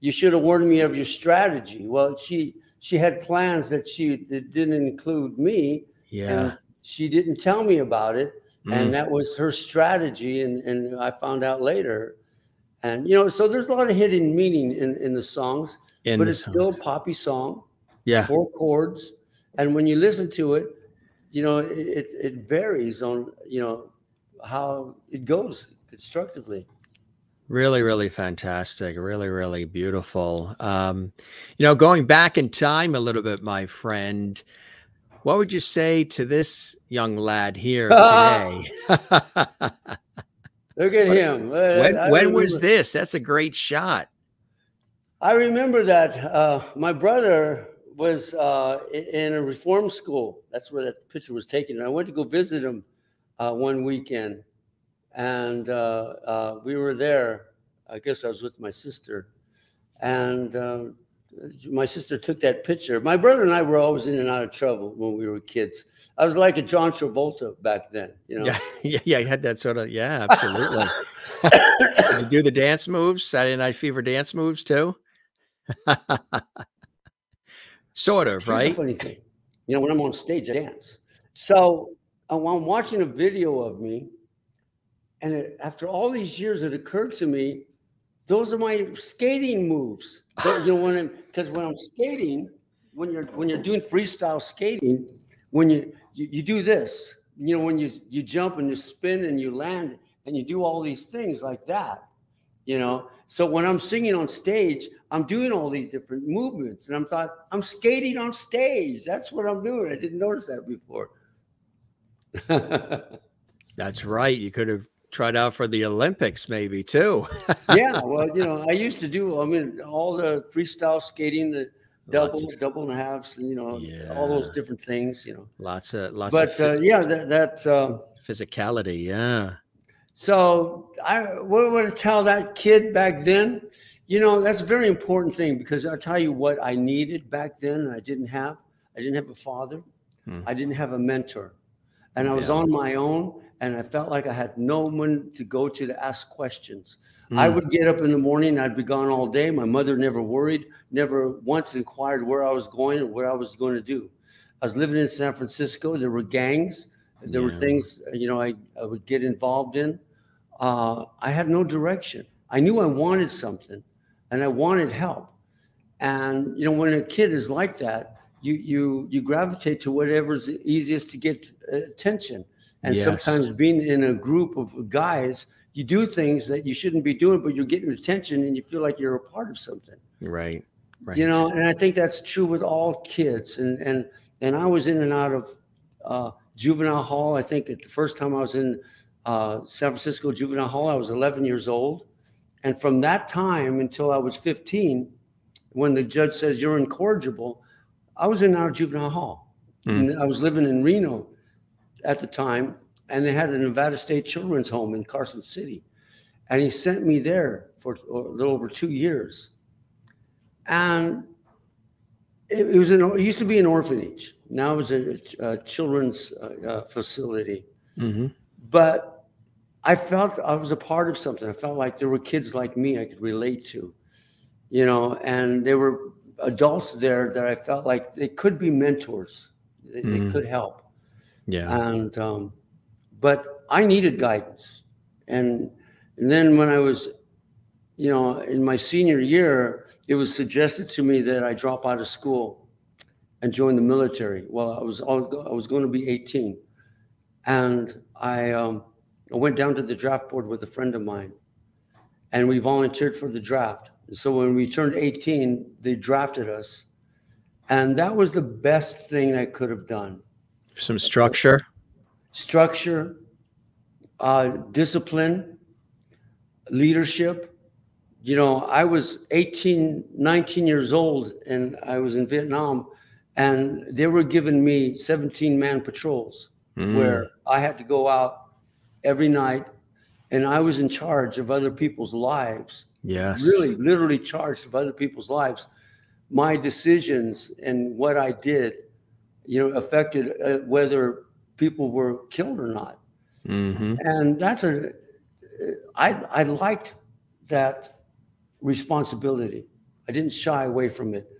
you should have warned me of your strategy. Well, she had plans that didn't include me. Yeah. And she didn't tell me about it. Mm. And that was her strategy. And I found out later. And, you know, so there's a lot of hidden meaning in the songs. But it's still a poppy song. Yeah. 4 chords. And when you listen to it, you know, it varies on, you know, how it goes constructively. Really, really fantastic. Really, really beautiful. You know, going back in time a little bit, my friend, what would you say to this young lad here today? Look at him. When was this? That's a great shot. I remember that my brother was in a reform school. That's where that picture was taken. And I went to go visit him one weekend. And we were there. I guess I was with my sister, and my sister took that picture. My brother and I were always in and out of trouble when we were kids. I was like a John Travolta back then, you know. Yeah, you had that sort of, yeah, absolutely. Did you do the dance moves, Saturday Night Fever dance moves too? Sort of, right? Here's a funny thing. You know, when I'm on stage, I dance. So I'm watching a video of me. And after all these years, it occurred to me, those are my skating moves. But, you know, because when I'm skating, when you're doing freestyle skating, when you do this, you know, when you jump and you spin and you land and you do all these things like that, you know. So when I'm singing on stage, I'm doing all these different movements, and I'm skating on stage. That's what I'm doing. I didn't notice that before. That's right. You could have tried out for the Olympics maybe too. Yeah, well, you know, I used to do, I mean, all the freestyle skating, the double and a halves, you know, all those different things, you know. Lots of yeah, that's physicality, yeah. So I would tell that kid back then, you know, that's a very important thing, because I'll tell you what I needed back then and I didn't have a father. I didn't have a mentor, and I was on my own, and I felt like I had no one to go to ask questions. I would get up in the morning, I'd be gone all day. My mother never worried, never once inquired where I was going or what I was going to do. I was living in San Francisco. There were gangs. There were things, you know, I would get involved in. I had no direction. I knew I wanted something, and I wanted help. And, you know, when a kid is like that, you gravitate to whatever's easiest to get attention. And sometimes being in a group of guys, you do things that you shouldn't be doing, but you're getting attention and you feel like you're a part of something. Right. Right. You know, and I think that's true with all kids. And I was in and out of juvenile hall. I think at the first time I was in San Francisco juvenile hall, I was 11 years old. And from that time until I was 15, when the judge says you're incorrigible, I was in our juvenile hall, and I was living in Reno at the time, and they had a Nevada State Children's Home in Carson City, and he sent me there for a little over 2 years, and it was it used to be an orphanage. Now it was a children's facility, but I felt I was a part of something. I felt like there were kids like me I could relate to, you know, and they were adults there that I felt like they could be mentors. They could help. Yeah. And, but I needed guidance. And then when I was, you know, in my senior year, it was suggested to me that I drop out of school and join the military. Well, I was going to be 18. And I went down to the draft board with a friend of mine, and we volunteered for the draft. So when we turned 18, they drafted us. And that was the best thing I could have done. Some structure. Structure, discipline, leadership. You know, I was 18, 19 years old, and I was in Vietnam. And they were giving me 17-man patrols where I had to go out every night. And I was in charge of other people's lives. Yes. Really, literally charged of other people's lives. My decisions and what I did, you know, affected whether people were killed or not. And that's I liked that responsibility. I didn't shy away from it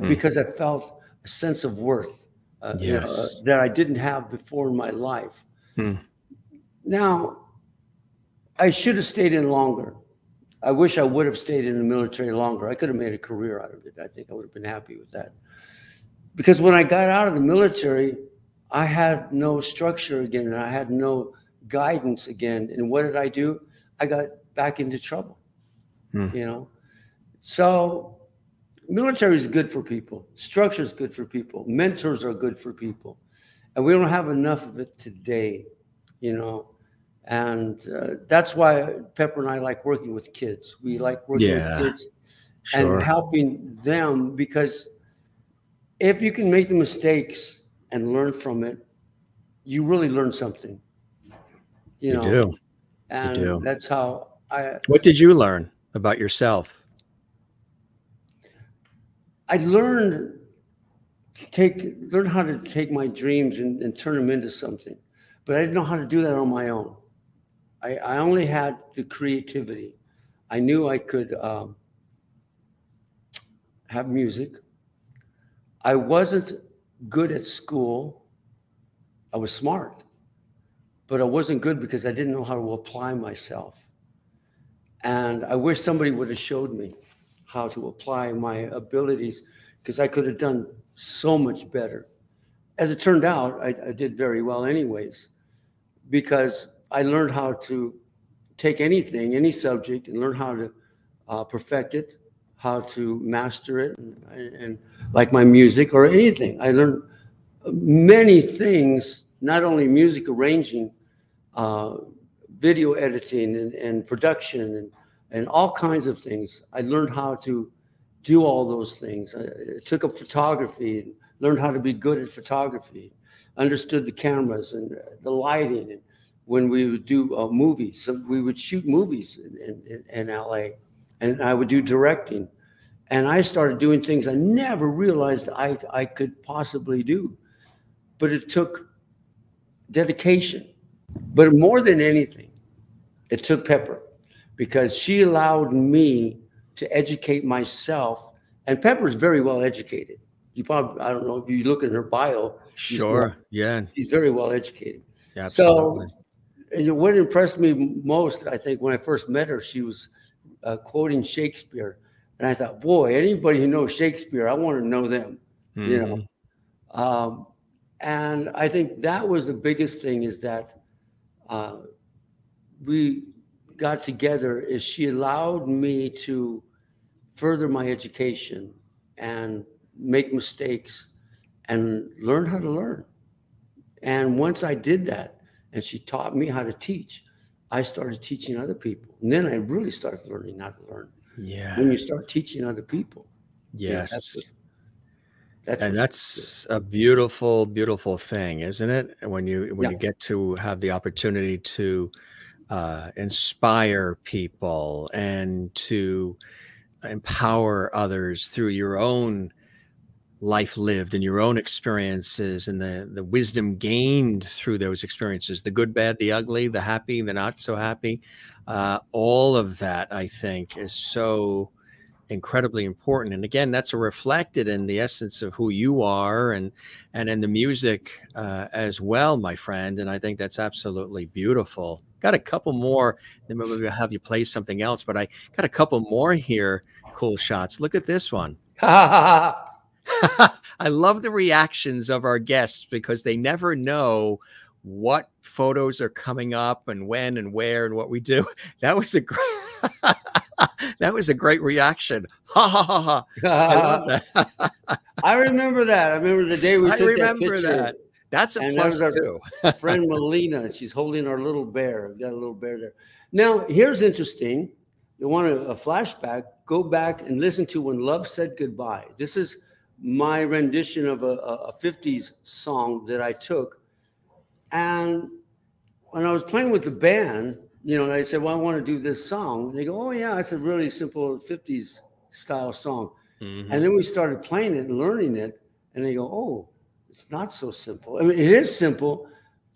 because I felt a sense of worth that I didn't have before in my life. Now, I should have stayed in longer. I wish I would have stayed in the military longer. I could have made a career out of it. I think I would have been happy with that. Because when I got out of the military, I had no structure again, and I had no guidance again. And what did I do? I got back into trouble, you know? So military is good for people. Structure is good for people. Mentors are good for people. And we don't have enough of it today, you know? And that's why Pepper and I like working with kids. We like working with kids and helping them, because if you can make the mistakes and learn from it, you really learn something. You know, you do. And you do. That's how I. What did you learn about yourself? I learned to learn how to take my dreams and turn them into something, but I didn't know how to do that on my own. I only had the creativity. I knew I could have music. I wasn't good at school. I was smart, but I wasn't good because I didn't know how to apply myself. And I wish somebody would have showed me how to apply my abilities, because I could have done so much better. As it turned out, I did very well anyways, because I learned how to take anything, any subject, and learn how to perfect it, how to master it, and like my music or anything. I learned many things, not only music arranging, video editing and production and all kinds of things. I learned how to do all those things. I took up photography and learned how to be good at photography, understood the cameras and the lighting and when we would do movies. So we would shoot movies in LA, and I would do directing. And I started doing things I never realized I could possibly do, but it took dedication. But more than anything, it took Pepper, because she allowed me to educate myself. And Pepper's very well educated. You probably, I don't know if you look at her bio. Sure. Not, yeah. She's very well educated. Yeah, absolutely. So, and what impressed me most, I think, when I first met her, she was quoting Shakespeare. And I thought, boy, anybody who knows Shakespeare, I want to know them, mm-hmm. you know? And I think that was the biggest thing, is that we got together, is she allowed me to further my education and make mistakes and learn how to learn. And once I did that, and she taught me how to teach, I started teaching other people. And then I really started learning how to learn. Yeah. When you start teaching other people. Yes. That's a beautiful, beautiful thing, isn't it? When you get to have the opportunity to inspire people and to empower others through your own life lived and your own experiences, and the wisdom gained through those experiences, the good, bad, the ugly, the happy, the not so happy, all of that, I think, is so incredibly important. And again, that's reflected in the essence of who you are, and in the music as well, my friend. And I think that's absolutely beautiful. Got a couple more, then maybe we'll have you play something else, but I got a couple more here. Cool shots. Look at this one. I love the reactions of our guests, because they never know what photos are coming up and when and where and what we do. That was a great, that was a great reaction. Ha ha ha ha. I love that. I remember that. I remember the day we took that picture. That's a plus too. Friend Melina, she's holding our little bear. We've got a little bear there. Now, here's interesting. You want a flashback? Go back and listen to When Love Said Goodbye. This is my rendition of a 50s song that I took. And when I was playing with the band, you know, I said, well, I want to do this song. And they go, oh, yeah, it's a really simple 50s style song. Mm-hmm. And then we started playing it and learning it. And they go, oh, it's not so simple. I mean, it is simple,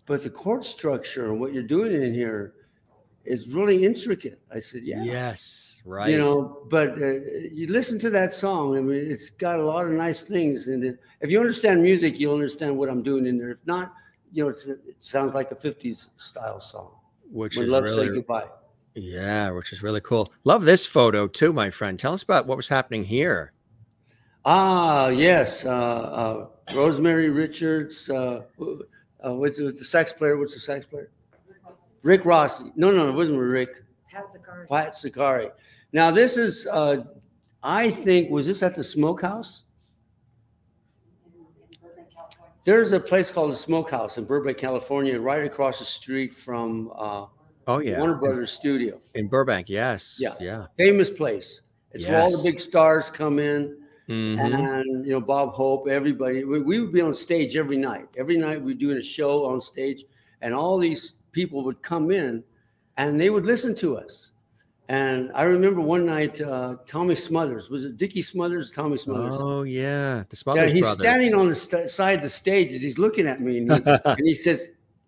but the chord structure and what you're doing in here is really intricate. I said, yeah. Yes, right. You know, but you listen to that song. I mean, it's got a lot of nice things. And if you understand music, you'll understand what I'm doing in there. If not, you know, it sounds like a 50s style song. Which is Love Say Goodbye. Yeah, which is really cool. Love this photo too, my friend. Tell us about what was happening here. Ah, yes. Rosemary Richards, with the sax player. What's the sax player? Rick Rossi. No, no, it wasn't Rick. Pat Sicari. Pat Sicari. Now, this is, I think, was this at the Smokehouse? In Burbank, California. There's a place called the Smokehouse in Burbank, California, right across the street from Warner Brothers Studio. In Burbank, yes. Yeah. Yeah. Famous place. It's where all the big stars come in. Mm-hmm. And, you know, Bob Hope, everybody. We would be on stage every night. Every night we'd do a show on stage, and all these people would come in and they would listen to us. And I remember one night, Tommy Smothers, was it Dickie Smothers, Tommy Smothers? Oh, yeah. The Smothers He's brothers. Standing on the side of the stage and he's looking at me, and he says,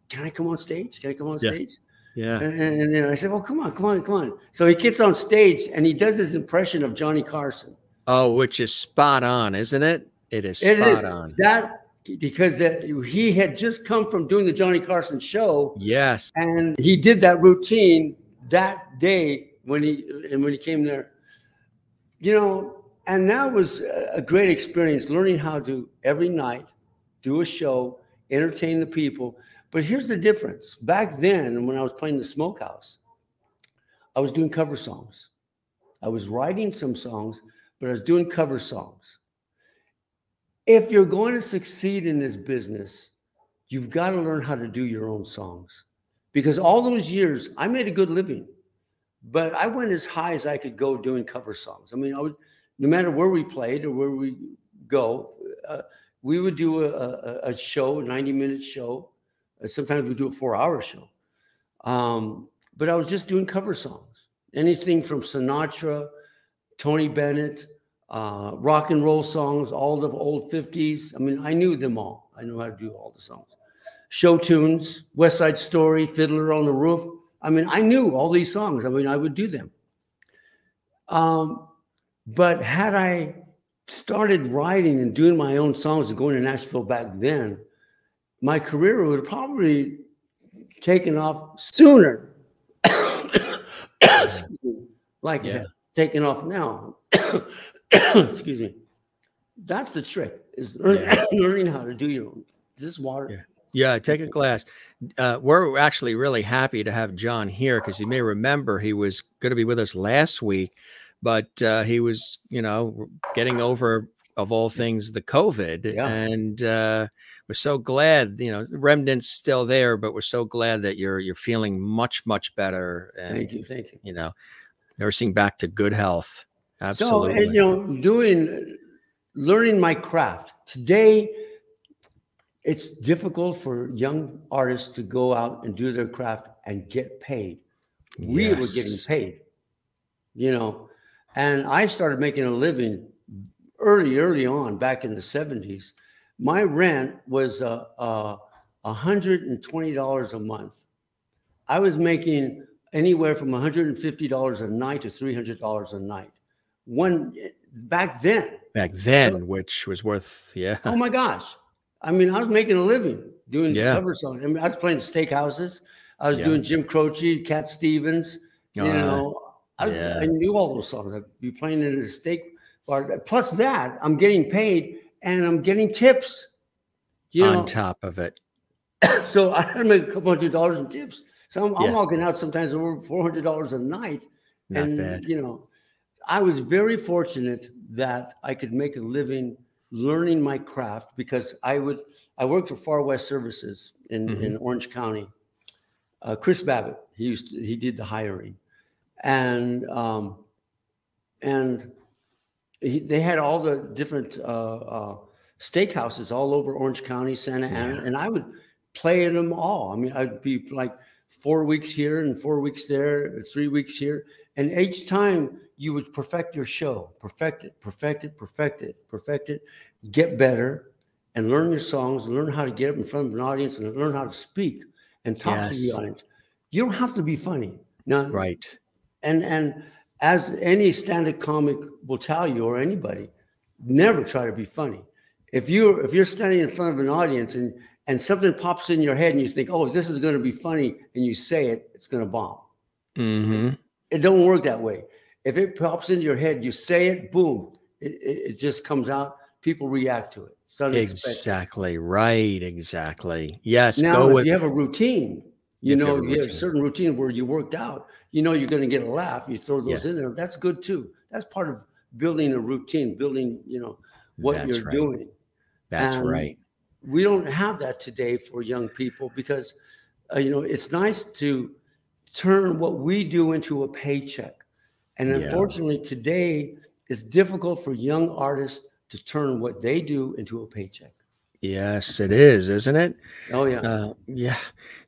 can I come on stage? Can I come on stage? Yeah. And then I said, well, come on, come on, come on. So he gets on stage and he does his impression of Johnny Carson. Oh, which is spot on, isn't it? It is spot on. That, because he had just come from doing the Johnny Carson show. Yes. And he did that routine that day when he came there. You know, and that was a great experience, learning how to every night do a show, entertain the people. But here's the difference. Back then, when I was playing the Smokehouse, I was doing cover songs. I was writing some songs, but I was doing cover songs. If you're going to succeed in this business, you've got to learn how to do your own songs. Because all those years, I made a good living, but I went as high as I could go doing cover songs. I mean, I would, no matter where we played or where we go, we would do a show, a 90-minute show. Sometimes we do a 4-hour show. But I was just doing cover songs, anything from Sinatra, Tony Bennett, rock and roll songs, all the old 50s. I mean, I knew them all. I knew how to do all the songs. Show tunes, West Side Story, Fiddler on the Roof. I mean, I knew all these songs. I mean, I would do them. But had I started writing and doing my own songs and going to Nashville back then, my career would have probably taken off sooner. Like yeah. Taking off now. Excuse me. That's the trick, is learning, yeah. Learning how to do your own. Is this water? Yeah. Yeah, take a glass. We're actually really happy to have John here, because you may remember he was going to be with us last week, but he was, you know, getting over, of all things, the COVID. Yeah. And we're so glad, you know, the remnants still there, but we're so glad that you're feeling much, much better. And, thank you. Thank you. You know, nursing back to good health. Absolutely. So, and, you know, learning my craft today. It's difficult for young artists to go out and do their craft and get paid. Yes. We were getting paid, you know, and I started making a living early on back in the 70s. My rent was $120 a month. I was making anywhere from $150 a night to $300 a night. Back then, so, which was worth, yeah. Oh my gosh. I mean, I was making a living doing yeah. cover songs. I mean, I was playing steakhouses. I was yeah. doing Jim Croce, Cat Stevens. You know, yeah. I knew all those songs. I'd be playing in a steak bar. Plus that, I'm getting paid and I'm getting tips. You know? On top of it. So I had to make a couple $100 in tips. So I'm walking out sometimes over $400 a night. Not and, bad. You know, I was very fortunate that I could make a living learning my craft, because I worked for Far West Services in Orange County. Chris Babbitt, he did the hiring, and they had all the different steakhouses all over Orange County, Santa Ana, yeah. and I would play in them all. I mean, I'd be like 4 weeks here and 4 weeks there, 3 weeks here, and each time you would perfect your show, perfect it, get better and learn your songs, learn how to get up in front of an audience and learn how to speak and talk yes. to the audience. You don't have to be funny. Now, right. And as any stand-up comic will tell you, or anybody, never try to be funny. If you're standing in front of an audience and something pops in your head and you think, oh, this is going to be funny, and you say it, it's going to bomb. Mm-hmm. It don't work that way. If it pops into your head, you say it, boom, it just comes out. People react to it. Exactly right. Exactly. Yes. Now, if you have a routine, you know, you have a certain routine where you worked out, you know, you're going to get a laugh. You throw those in there. That's good too. That's part of building a routine, building, you know, what you're doing. That's right. We don't have that today for young people, because, you know, it's nice to turn what we do into a paycheck. And unfortunately, today it's difficult for young artists to turn what they do into a paycheck. Yes, it is, isn't it? Oh, yeah. Yeah.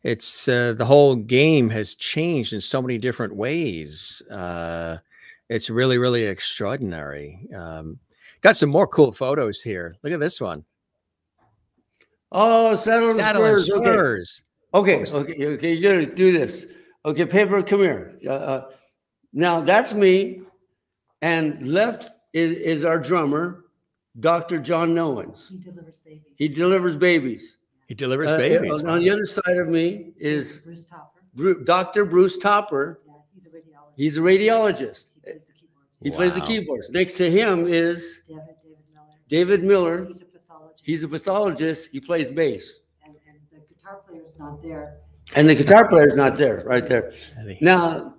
It's the whole game has changed in so many different ways. It's really, really extraordinary. Got some more cool photos here. Look at this one. Oh, Saddle and Spurs. Okay. Okay. You're going to do this. Okay, Pepper, come here. Now that's me, and left is our drummer, Dr. John Noens. He delivers babies. On the other side of me is Bruce Topper. Dr. Bruce Topper. Yeah, he's a radiologist. He plays the keyboards. Next to him is David Miller. He's a pathologist. He plays bass. And the guitar player's not there. Right there. Now.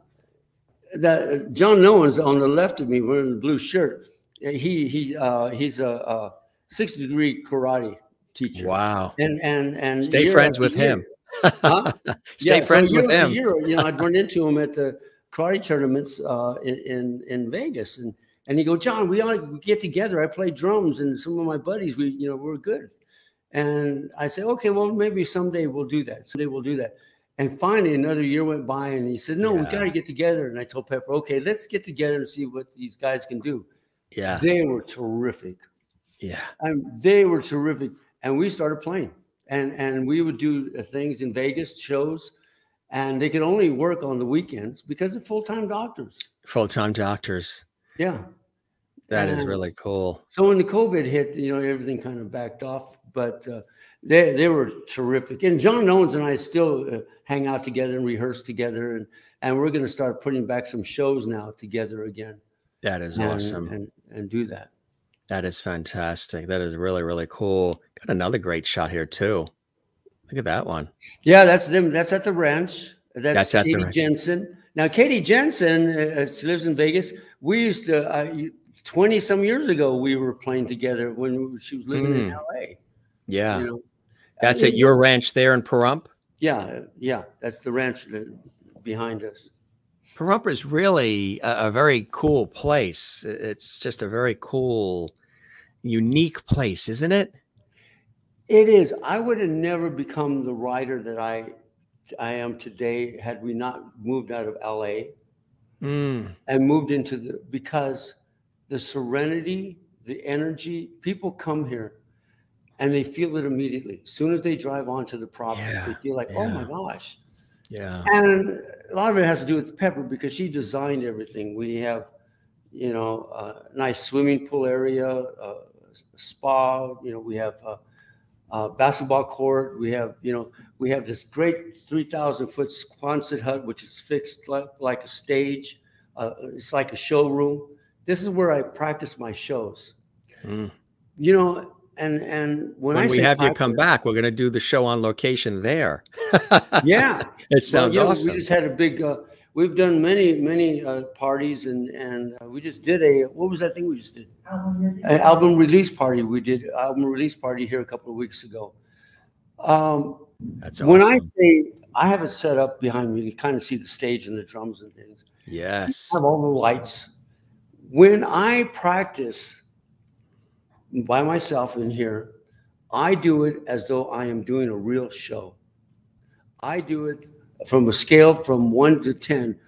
That John Noens on the left of me, wearing a blue shirt. He's a 6th degree karate teacher. Wow! And stay friends with him. Huh? Stay friends with him. You know, I'd run into him at the karate tournaments in Vegas, and he go, John, we ought to get together. I play drums, and some of my buddies, we're good. And I say, okay, well, maybe someday we'll do that. And finally, another year went by, and he said, no, we got to get together. And I told Pepper, okay, let's get together and see what these guys can do. Yeah. They were terrific. Yeah. They were terrific. And we started playing. And we would do things in Vegas, shows. And they could only work on the weekends because they're full-time doctors. Full-time doctors. Yeah. That is really cool. So when the COVID hit, you know, everything kind of backed off. But they were terrific. And John Noens and I still hang out together and rehearse together. And we're going to start putting back some shows now together again. That is awesome. And do that. That is fantastic. That is really, really cool. Got another great shot here, too. Look at that one. Yeah, that's them. That's at the ranch. That's at Katie Jensen. Now, Katie Jensen lives in Vegas. We used to, 20 some years ago, we were playing together when she was living in LA. Yeah. You know? That's at your ranch there in Pahrump? Yeah. Yeah. That's the ranch behind us. Pahrump is really a very cool place. It's just a very cool, unique place, isn't it? It is. I would have never become the writer that I am today had we not moved out of LA and moved into because the serenity, the energy, people come here and they feel it immediately. As soon as they drive onto the property, they feel like, oh my gosh. Yeah. And a lot of it has to do with Pepper because she designed everything. We have, you know, a nice swimming pool area, a spa, you know, we have basketball court. We have, you know, we have this great 3,000-foot Quonset hut, which is fixed like a stage. It's like a showroom. This is where I practice my shows. You know, and when we have you come back, we're going to do the show on location there. Yeah, it sounds awesome. We just had a big. We've done many parties, and we just did a what was that thing we just did? An album release party. We did album release party here a couple of weeks ago. That's awesome. When I say I have it set up behind me, you kind of see the stage and the drums and things. Yes, I have all the lights. When I practice by myself in here, I do it as though I am doing a real show. I do it from a scale from 1 to 10.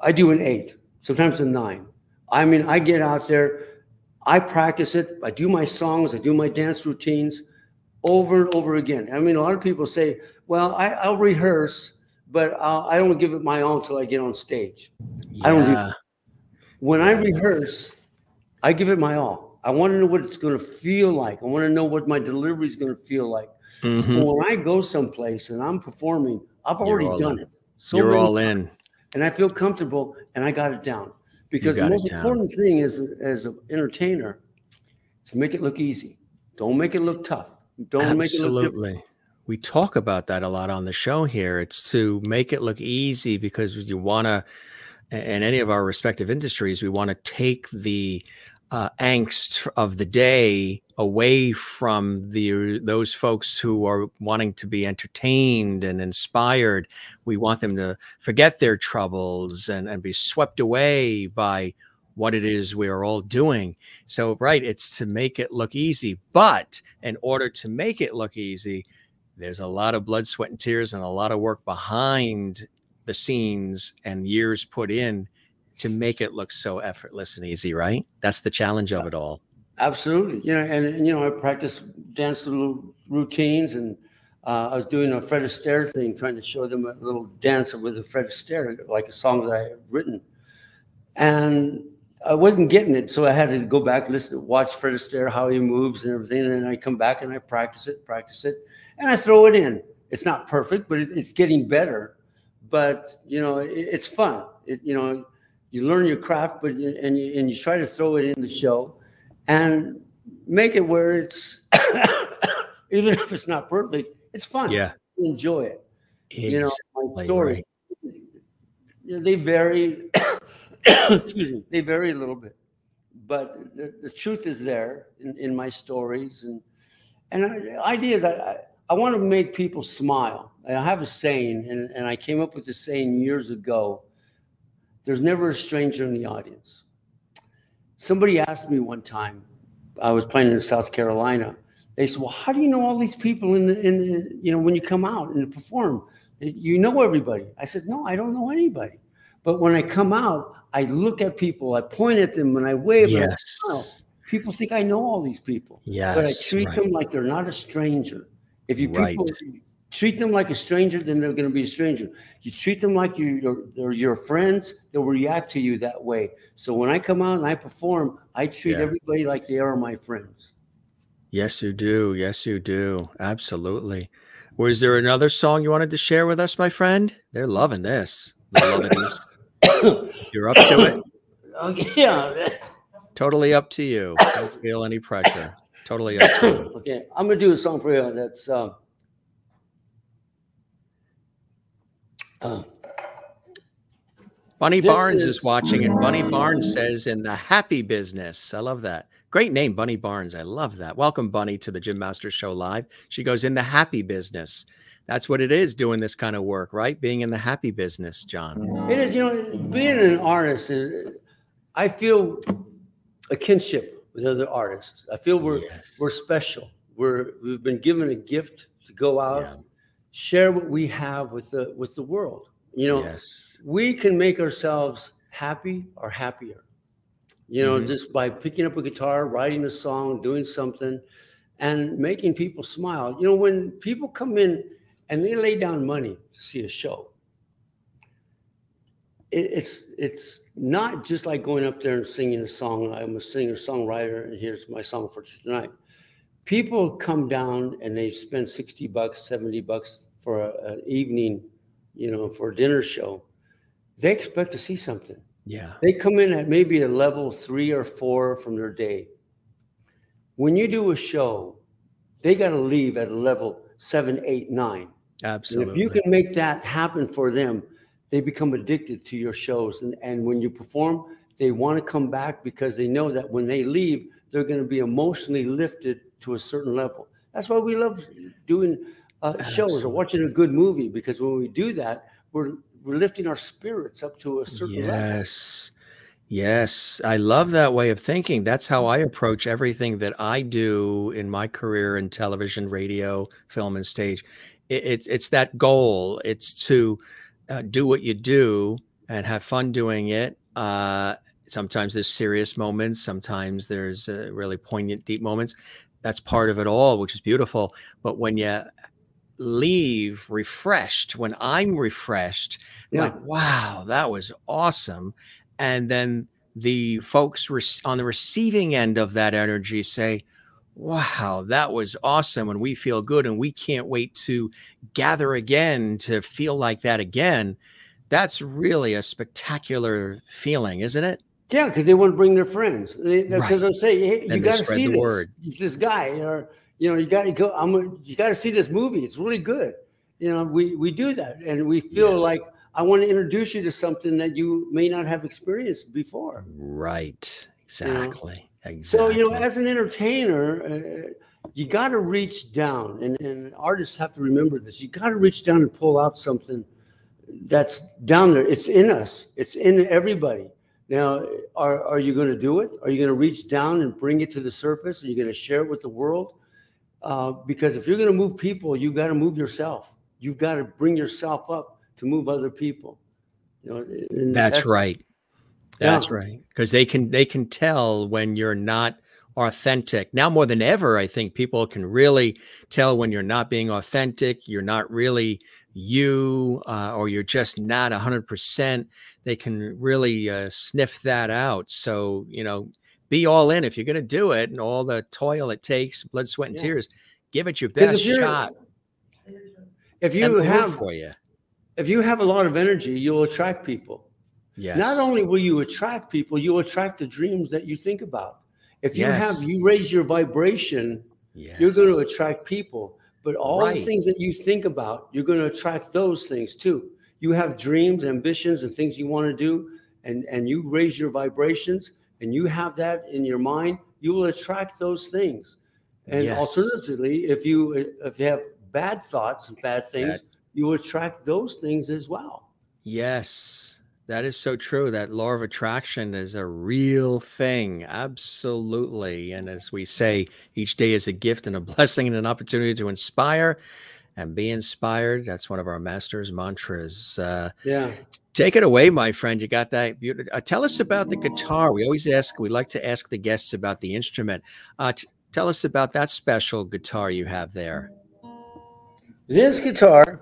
I do an 8, sometimes a 9. I mean, I get out there, I practice it, I do my songs, I do my dance routines over and over again. I mean, a lot of people say, well, I'll rehearse, but I don't give it my all until I get on stage. Yeah. I don't do that. When I rehearse, I give it my all. I want to know what it's going to feel like. I want to know what my delivery is going to feel like. So when I go someplace and I'm performing, I've already done it. So you're all in. And I feel comfortable and I got it down. Because the most important thing is, as an entertainer, to make it look easy. Don't make it look tough. Don't make it look difficult. We talk about that a lot on the show here. It's to make it look easy because you want to, in any of our respective industries, we want to take the angst of the day away from those folks who are wanting to be entertained and inspired. We want them to forget their troubles and be swept away by what it is we are all doing. So, right, it's to make it look easy. But in order to make it look easy, there's a lot of blood, sweat, and tears and a lot of work behind the scenes and years put in to make it look so effortless and easy, right? That's the challenge of it all. Absolutely. You know, and you know, I practice dance little routines, and I was doing a Fred Astaire thing, trying to show them a little dance with a Fred Astaire, like a song that I had written. And I wasn't getting it, so I had to go back, watch Fred Astaire, how he moves and everything, and then I come back and I practice it, and I throw it in. It's not perfect, but it's getting better. But, you know, it's fun. You know, you learn your craft, but and you try to throw it in the show and make it where it's, even if it's not perfect, it's fun. Yeah. You enjoy it. Exactly. You know, my stories, they vary, excuse me, they vary a little bit. But the truth is there in my stories and ideas. I want to make people smile. And I have a saying, and I came up with this saying years ago. There's never a stranger in the audience. Somebody asked me one time, I was playing in South Carolina. They said, well, how do you know all these people in the, you know, when you come out and perform? You know everybody. I said, no, I don't know anybody. But when I come out, I look at people, I point at them, and I wave. Yes. And I smile. People think I know all these people. Yes, but I treat them like they're not a stranger. If you people treat them like a stranger, then they're going to be a stranger. You treat them like they're your friends, they'll react to you that way. So when I come out and I perform, I treat everybody like they are my friends. Yes, you do. Yes, you do. Absolutely. Was there another song you wanted to share with us, my friend? They're loving this. They're loving this. You're up to it. Yeah. Totally up to you. Don't feel any pressure. Totally up to you. Okay. I'm going to do a song for you that's Bunny Barnes is watching, and Bunny Barnes says, in the happy business. I love that. Great name, Bunny Barnes. I love that. Welcome, Bunny, to the Jim Masters Show Live. She goes, in the happy business. That's what it is, doing this kind of work, right? Being in the happy business, John. It is, you know, being an artist is, I feel a kinship with other artists. I feel we're special. We've been given a gift to go out, share what we have with the world. You know, we can make ourselves happy or happier. You know, just by picking up a guitar, writing a song, doing something, and making people smile. You know, when people come in and they lay down money to see a show, it's not just like going up there and singing a song. I'm a singer-songwriter, and here's my song for tonight. People come down and they spend $60, $70 for an evening, you know, for a dinner show. They expect to see something. Yeah. They come in at maybe a level 3 or 4 from their day. When you do a show, they got to leave at a level 7, 8, 9. Absolutely. And if you can make that happen for them, they become addicted to your shows. And when you perform, they want to come back because they know that when they leave, they're going to be emotionally lifted to a certain level. That's why we love doing shows or watching a good movie, because when we do that, we're lifting our spirits up to a certain level. Yes. Yes. I love that way of thinking. That's how I approach everything that I do in my career in television, radio, film, and stage. It's that goal. It's to do what you do and have fun doing it. Sometimes there's serious moments. Sometimes there's really poignant, deep moments. That's part of it all, which is beautiful. But when you leave refreshed, when I'm refreshed, like, wow, that was awesome. And then the folks on the receiving end of that energy say, wow, that was awesome. And we feel good, and we can't wait to gather again to feel like that again. That's really a spectacular feeling, isn't it? Yeah, because they want to bring their friends. Because they'll say, hey, you got to see this guy, or, you know, you got to go. You got to see this movie. It's really good. You know, we do that, and we feel like, I want to introduce you to something that you may not have experienced before. Right. Exactly. You know? Exactly. So, you know, as an entertainer, you got to reach down, and artists have to remember this. You got to reach down and pull out something that's down there. It's in us. It's in everybody. Now, are you going to do it? Are you going to reach down and bring it to the surface? Are you going to share it with the world? Because if you're going to move people, you've got to move yourself. You've got to bring yourself up to move other people. You know, and that's right. That's right. Because they can tell when you're not authentic. Now more than ever, I think people can really tell when you're not being authentic. You're not really you, or you're just not 100%. They can really sniff that out. So, you know, be all in. If you're going to do it, and all the toil it takes, blood, sweat, and tears, give it your best shot. If you have a lot of energy, you'll attract people. Yes. Not only will you attract people, you'll attract the dreams that you think about. If you have, you raise your vibration, you're going to attract people. But all the things that you think about, you're going to attract those things too. You have dreams, ambitions, and things you want to do, and you raise your vibrations, and you have that in your mind, you will attract those things. And alternatively, if you have bad thoughts and bad things, you attract those things as well. Yes, that is so true. That law of attraction is a real thing. Absolutely. And as we say, each day is a gift and a blessing and an opportunity to inspire. and be inspired. That's one of our master's mantras. Yeah. Take it away, my friend. You got that. Tell us about the guitar. We always ask, we like to ask the guests about the instrument. Tell us about that special guitar you have there. This guitar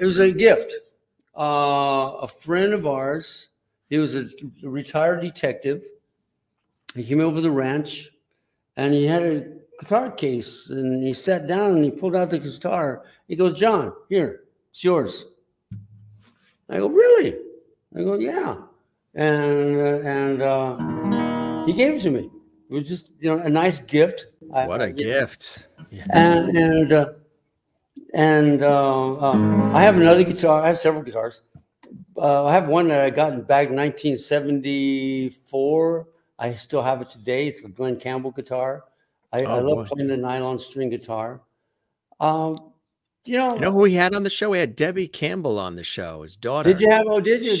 was a gift. A friend of ours, he was a retired detective. He came over the ranch and he had a guitar case and he sat down and he pulled out the guitar. He goes, "John, here, it's yours." I go, "Really?" I go, "Yeah." And he gave it to me. It was just, you know, a nice gift. What a gift. And I have another guitar. I have several guitars. I have one that I got back in 1974. I still have it today. It's the Glen Campbell guitar. I love playing the nylon string guitar. You know who we had on the show? We had Debbie Campbell on the show, his daughter. Did you have? Oh, did you?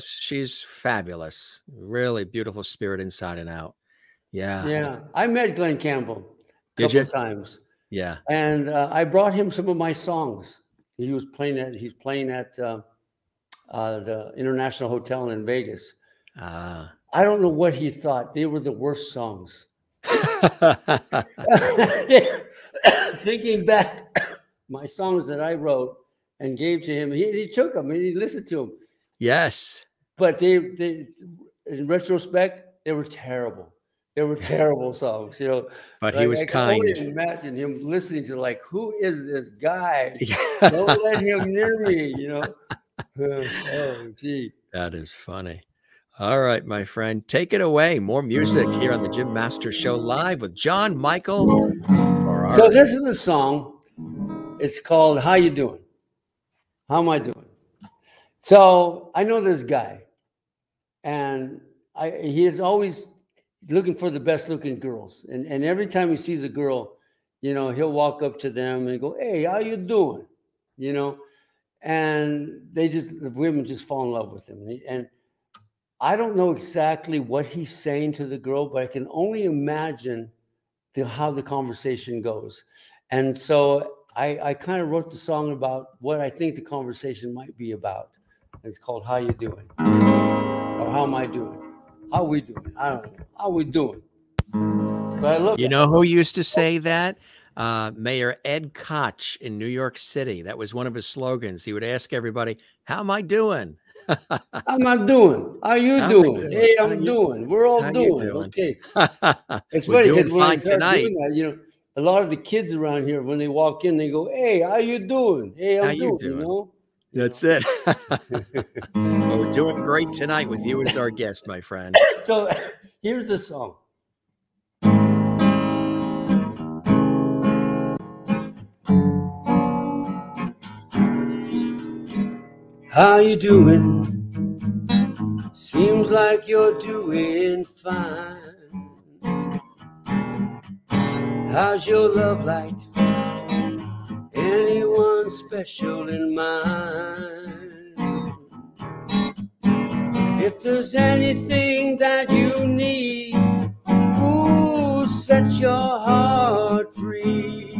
She's fabulous. Really beautiful spirit inside and out. Yeah. Yeah. I met Glen Campbell a couple of times. Yeah. And I brought him some of my songs. He was playing at, he's playing at the International Hotel in Vegas. I don't know what he thought. They were the worst songs. Thinking back, my songs that I wrote and gave to him, he took them and he listened to them. Yes. But they in retrospect, they were terrible. They were terrible songs, you know. But like, he was kind. I can imagine him listening to, like, who is this guy? Don't let him near me, you know. Oh, gee. That is funny. All right, my friend, take it away. More music here on the Jim Masters Show Live with John Michael Ferrari. So this is a song. It's called "How You Doing." How am I doing? So I know this guy, and he is always looking for the best looking girls. And every time he sees a girl, you know, he'll walk up to them and go, "Hey, how you doing?" You know, and the women just fall in love with him. And I don't know exactly what he's saying to the girl, but I can only imagine how the conversation goes. And so I kind of wrote the song about what I think the conversation might be about. It's called "How You Doing," or "How Am I Doing?" How we doing? I don't know. How we doing? But I love you know who used to say that? Mayor Ed Koch in New York City. That was one of his slogans. He would ask everybody, "How am I doing?" "How am I doing? How you doing? Hey, I'm doing. We're all doing. Okay." It's funny because when I start doing that, you know, a lot of the kids around here, when they walk in, they go, "Hey, how you doing? Hey, I'm doing." You know? That's it. Well, we're doing great tonight with you as our guest, my friend. So here's the song. How you doing? Seems like you're doing fine. How's your love light? Anyone special in mind? If there's anything that you need, ooh, set your heart free.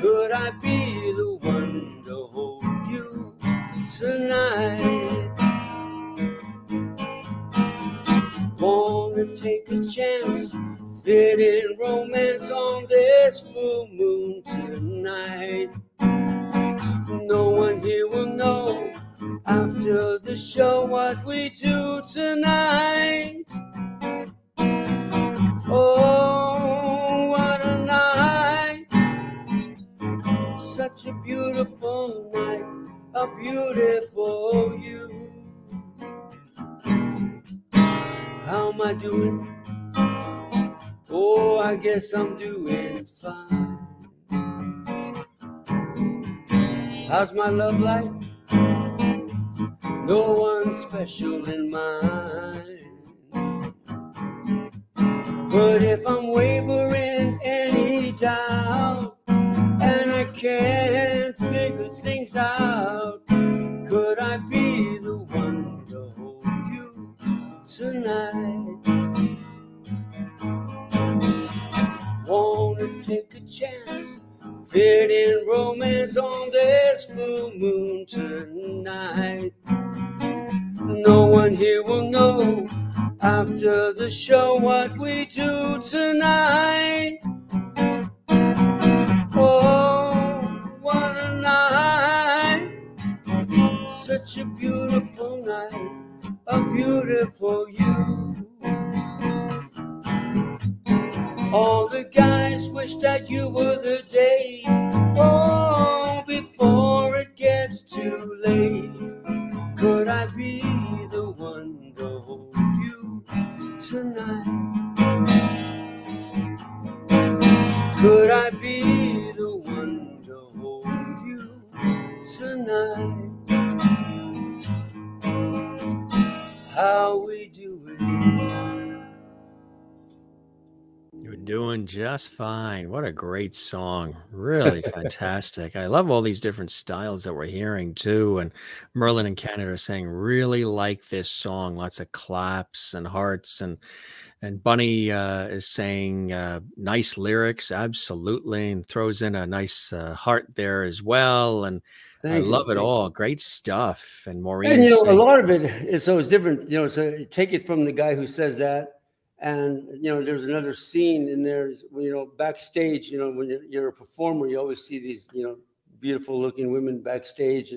Could I be the one to hold you tonight? Wanna take a chance? Fit in romance on this full moon tonight. No one here will know after the show what we do tonight. Oh, what a night! Such a beautiful night, a beautiful you. How am I doing? Oh, I guess I'm doing fine. How's my love life? No one special in mind. But if I'm wavering any doubt, and I can't figure things out, could I be the one to hold you tonight? Fit in romance on this full moon tonight. No one here will know after the show what we do tonight. Oh, what a night. Such a beautiful night, a beautiful you. All the guys wish that you were the day. Oh, before it gets too late. Could I be the one to hold you tonight? Could I be the one to hold you tonight? How we do it. You're doing just fine. What a great song. Really fantastic. I love all these different styles that we're hearing too. And Merlin and Canada are saying, really like this song. Lots of claps and hearts. And Bunny is saying nice lyrics. Absolutely. And throws in a nice heart there as well. And I love it all. Great stuff. And Maureen. And, you know, a lot of it is so different. You know, so take it from the guy who says that. And, you know, there's another scene in there, you know, backstage, you know, when you're a performer, you always see these, you know, beautiful looking women backstage.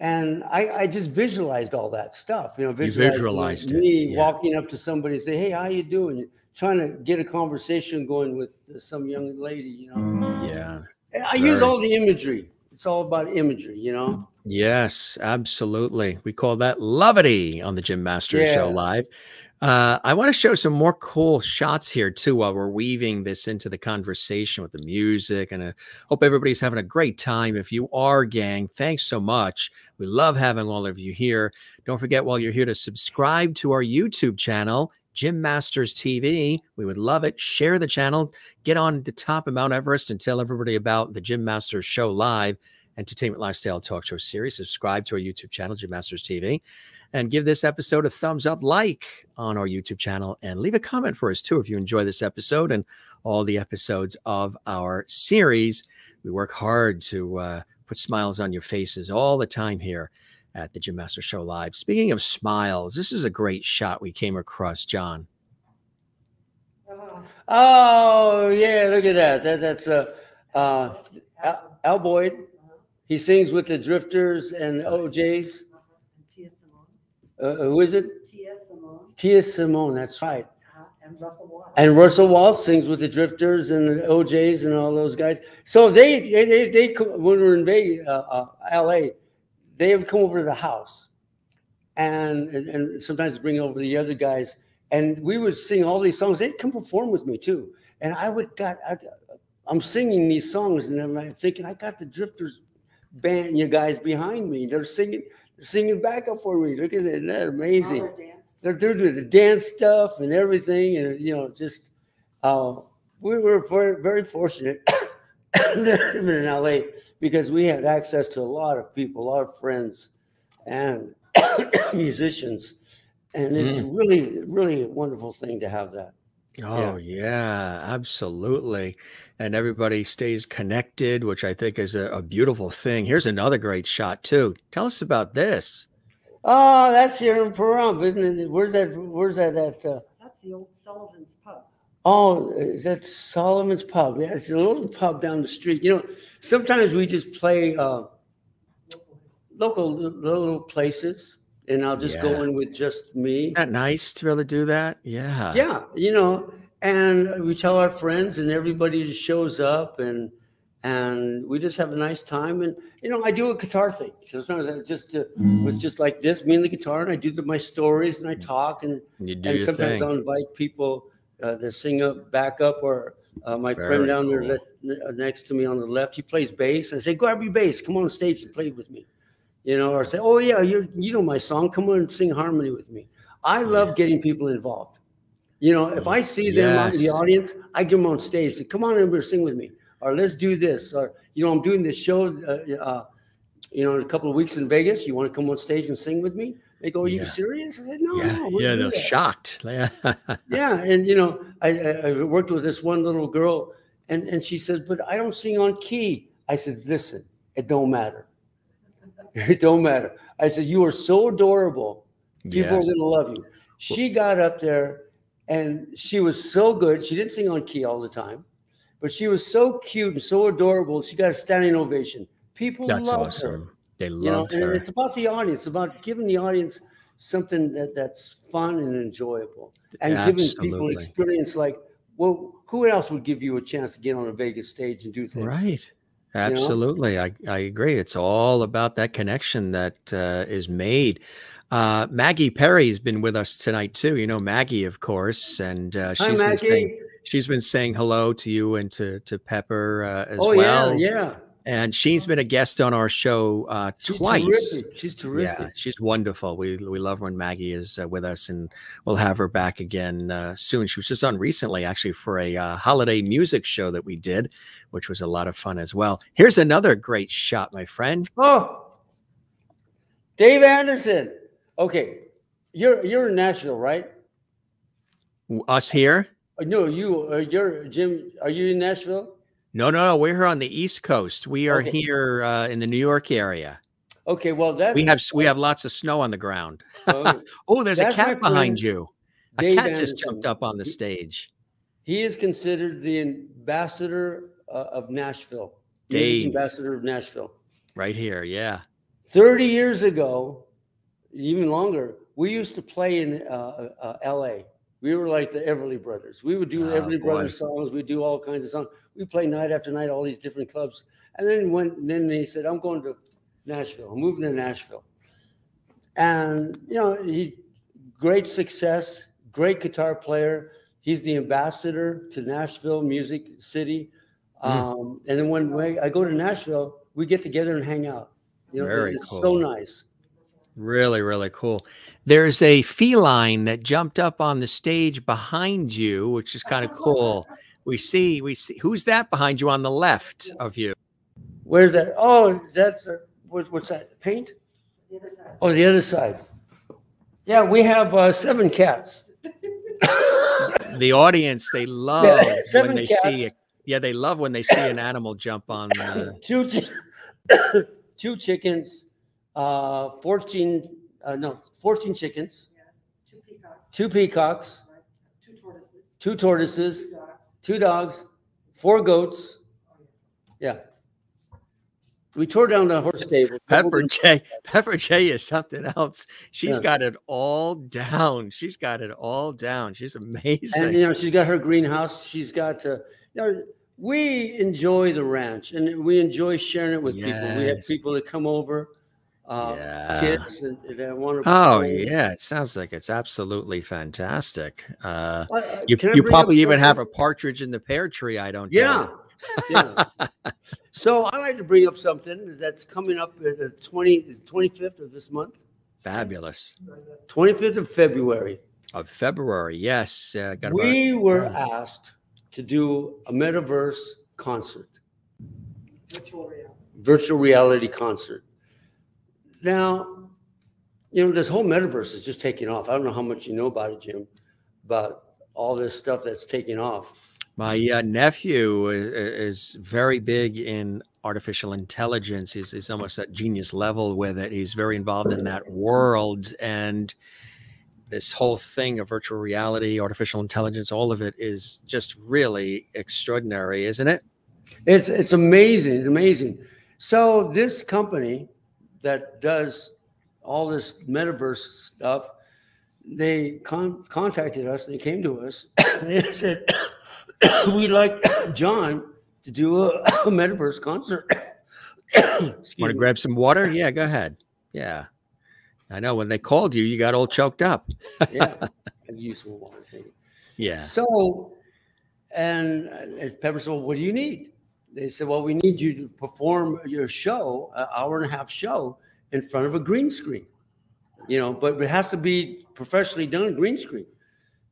And I just visualized all that stuff, you know, visualized me walking up to somebody and say, hey, how you doing? Trying to get a conversation going with some young lady, you know. Yeah. I use all the imagery. It's all about imagery, you know. Yes, absolutely. We call that love-ity on the Jim Masters Show Live. I want to show some more cool shots here too while we're weaving this into the conversation with the music, and I hope everybody's having a great time. If you are, gang, thanks so much. We love having all of you here. Don't forget while you're here to subscribe to our YouTube channel, Jim Masters TV. We would love it. Share the channel. Get on the top of Mount Everest and tell everybody about the Jim Masters Show Live Entertainment Lifestyle Talk Show Series. Subscribe to our YouTube channel, Jim Masters TV. And give this episode a thumbs up, like on our YouTube channel, and leave a comment for us too if you enjoy this episode and all the episodes of our series. We work hard to put smiles on your faces all the time here at the Jim Masters Show Live. Speaking of smiles, this is a great shot we came across, John. Oh, yeah, look at that. That's Al Boyd. He sings with the Drifters and the OJs. Who is it? Tia Simone, that's right. And Russell Waltz. And Russell Waltz sings with the Drifters and the OJs and all those guys. So they when we were in Vegas, LA, they would come over to the house and sometimes bring over the other guys. And we would sing all these songs. They'd come perform with me too. And I'm singing these songs and I'm thinking, I got the Drifters band, you guys behind me. They're singing backup for me. Look at it. Isn't that amazing? They're doing the dance stuff and everything. And, you know, just we were very, very fortunate in LA because we had access to a lot of people, a lot of friends and musicians. And it's really, really a wonderful thing to have that. Oh, yeah, absolutely. And everybody stays connected, which I think is a beautiful thing. Here's another great shot, too. Tell us about this. Oh, that's here in Pahrump, isn't it? Where's that at? That's the old Sullivan's Pub. Oh, is that Sullivan's Pub? Yeah, it's a little pub down the street. You know, sometimes we just play local little places. And I'll just go in with just me. Isn't that nice to be able to do that? Yeah. Yeah. You know, and we tell our friends and everybody just shows up and we just have a nice time. And, you know, I do a guitar thing. So it's not just with just like this, me and the guitar, and I do my stories and I talk. And sometimes I'll invite people to sing up, back up, or my friend down there next to me on the left, he plays bass. I say, grab your bass. Come on stage and play with me. You know, or say, oh, yeah, you know my song. Come on and sing harmony with me. I love getting people involved. You know, if I see them out in the audience, I get them on stage. Say, come on and sing with me. Or let's do this. Or, you know, I'm doing this show, you know, in a couple of weeks in Vegas. You want to come on stage and sing with me? They go, are you serious? I said, no, no. Yeah, they're shocked. Yeah. And, you know, I worked with this one little girl. And she says, but I don't sing on key. I said, listen, it don't matter. It don't matter. I said, you are so adorable. People are going to love you. She got up there and she was so good. She didn't sing on key all the time, but she was so cute and so adorable. She got a standing ovation. People loved her. They loved her. And it's about the audience, about giving the audience something that's fun and enjoyable, and giving people an experience like, well, who else would give you a chance to get on a Vegas stage and do things? Right. Absolutely. You know? I agree. It's all about that connection that is made. Maggie Perry's been with us tonight too. You know, Maggie, of course. And she's been saying hello to you and to Pepper as well. Yeah. And she's been a guest on our show twice. Terrific. She's terrific. Yeah, she's wonderful. We love when Maggie is with us, and we'll have her back again soon. She was just on recently, actually, for a holiday music show that we did, which was a lot of fun as well. Here's another great shot, my friend. Oh, Dave Anderson. Okay, you're in Nashville, right? Us here? No, you're Jim. Are you in Nashville? No, we're here on the East Coast. We are here in the New York area. Okay, well, we have lots of snow on the ground. Oh, there's a cat behind you. A cat just jumped up on the stage. He is considered the ambassador of Nashville. Dave, ambassador of Nashville, right here. Yeah, 30 years ago, even longer, we used to play in L.A. We were like the Everly Brothers. We would do Everly Brothers songs. We'd do all kinds of songs. We play night after night, all these different clubs. And then they said, I'm going to Nashville. I'm moving to Nashville. And, you know, great success, great guitar player. He's the ambassador to Nashville Music City. And then one way I go to Nashville, we get together and hang out. You know, it's so nice. Really, really cool. There's a feline that jumped up on the stage behind you, which is kind of cool. We see. Who's that behind you on the left of you? Where's that? Oh, that's what's that? Paint? The other side. Oh, the other side. Yeah, we have 7 cats. The audience, they love when they see it. Yeah, they love when they see an animal jump on. Two chickens. 14 chickens. Yes. 2 peacocks. 2 peacocks. Right. 2 tortoises. 2 tortoises. 2 dogs. 2 dogs. 4 goats. Yeah. We tore down the horse stable. Pepper Jay is something else. She's got it all down. She's got it all down. She's amazing. And you know, she's got her greenhouse. She's got you know, we enjoy the ranch, and we enjoy sharing it with people. We have people that come over. Kids that want to play. Yeah, it sounds like it's absolutely fantastic. You probably even have a partridge in the pear tree. I don't know. Yeah. So I'd like to bring up something that's coming up the 25th of this month. Fabulous. 25th of February. Of February, yes. We were asked to do a metaverse concert. Virtual reality. Virtual reality concert. Now, you know, this whole metaverse is just taking off. I don't know how much you know about it, Jim, but all this stuff that's taking off. My nephew is very big in artificial intelligence. He's almost at genius level with it. He's very involved in that world. And this whole thing of virtual reality, artificial intelligence, all of it is just really extraordinary, isn't it? It's amazing. It's amazing. So this company that does all this metaverse stuff, they contacted us. They came to us. They said, we'd like John to do a metaverse concert. Want to grab some water? Yeah, go ahead. Yeah. I know when they called you, you got all choked up. Yeah. I used some water thing. Yeah. So, and Pepper said, well, what do you need? They said, well, we need you to perform your show, an hour-and-a-half show, in front of a green screen. You know, but it has to be professionally done green screen.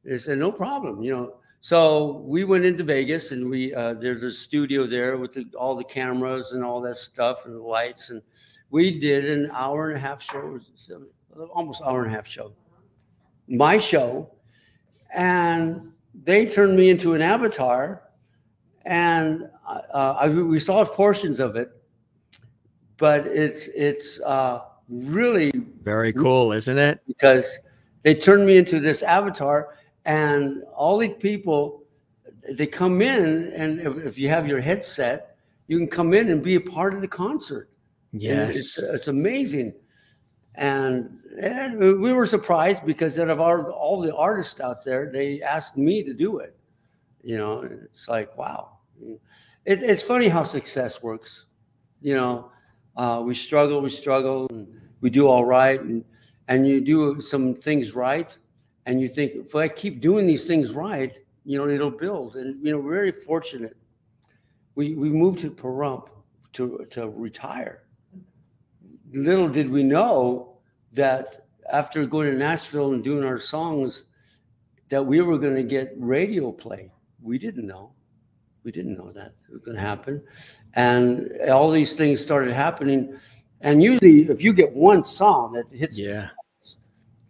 They said, no problem, you know. So we went into Vegas, and we there's a studio there with all the cameras and all that stuff and the lights. And we did an hour-and-a-half show, almost hour-and-a-half show, my show. And they turned me into an avatar. And we saw portions of it, but it's really very cool, isn't it? Because they turned me into this avatar, and all these people, they come in, and if you have your headset, you can come in and be a part of the concert. Yes, it's amazing. And we were surprised because out of all the artists out there, they asked me to do it. You know, it's like, wow. It's funny how success works. You know, we struggle, and we do all right. And you do some things right. And you think, if I keep doing these things right, you know, it'll build. And, you know, we're very fortunate. We moved to Pahrump to retire. Little did we know that after going to Nashville and doing our songs, that we were going to get radio play. We didn't know. We didn't know that it was going to happen. And all these things started happening. And usually if you get one song that hits, yeah,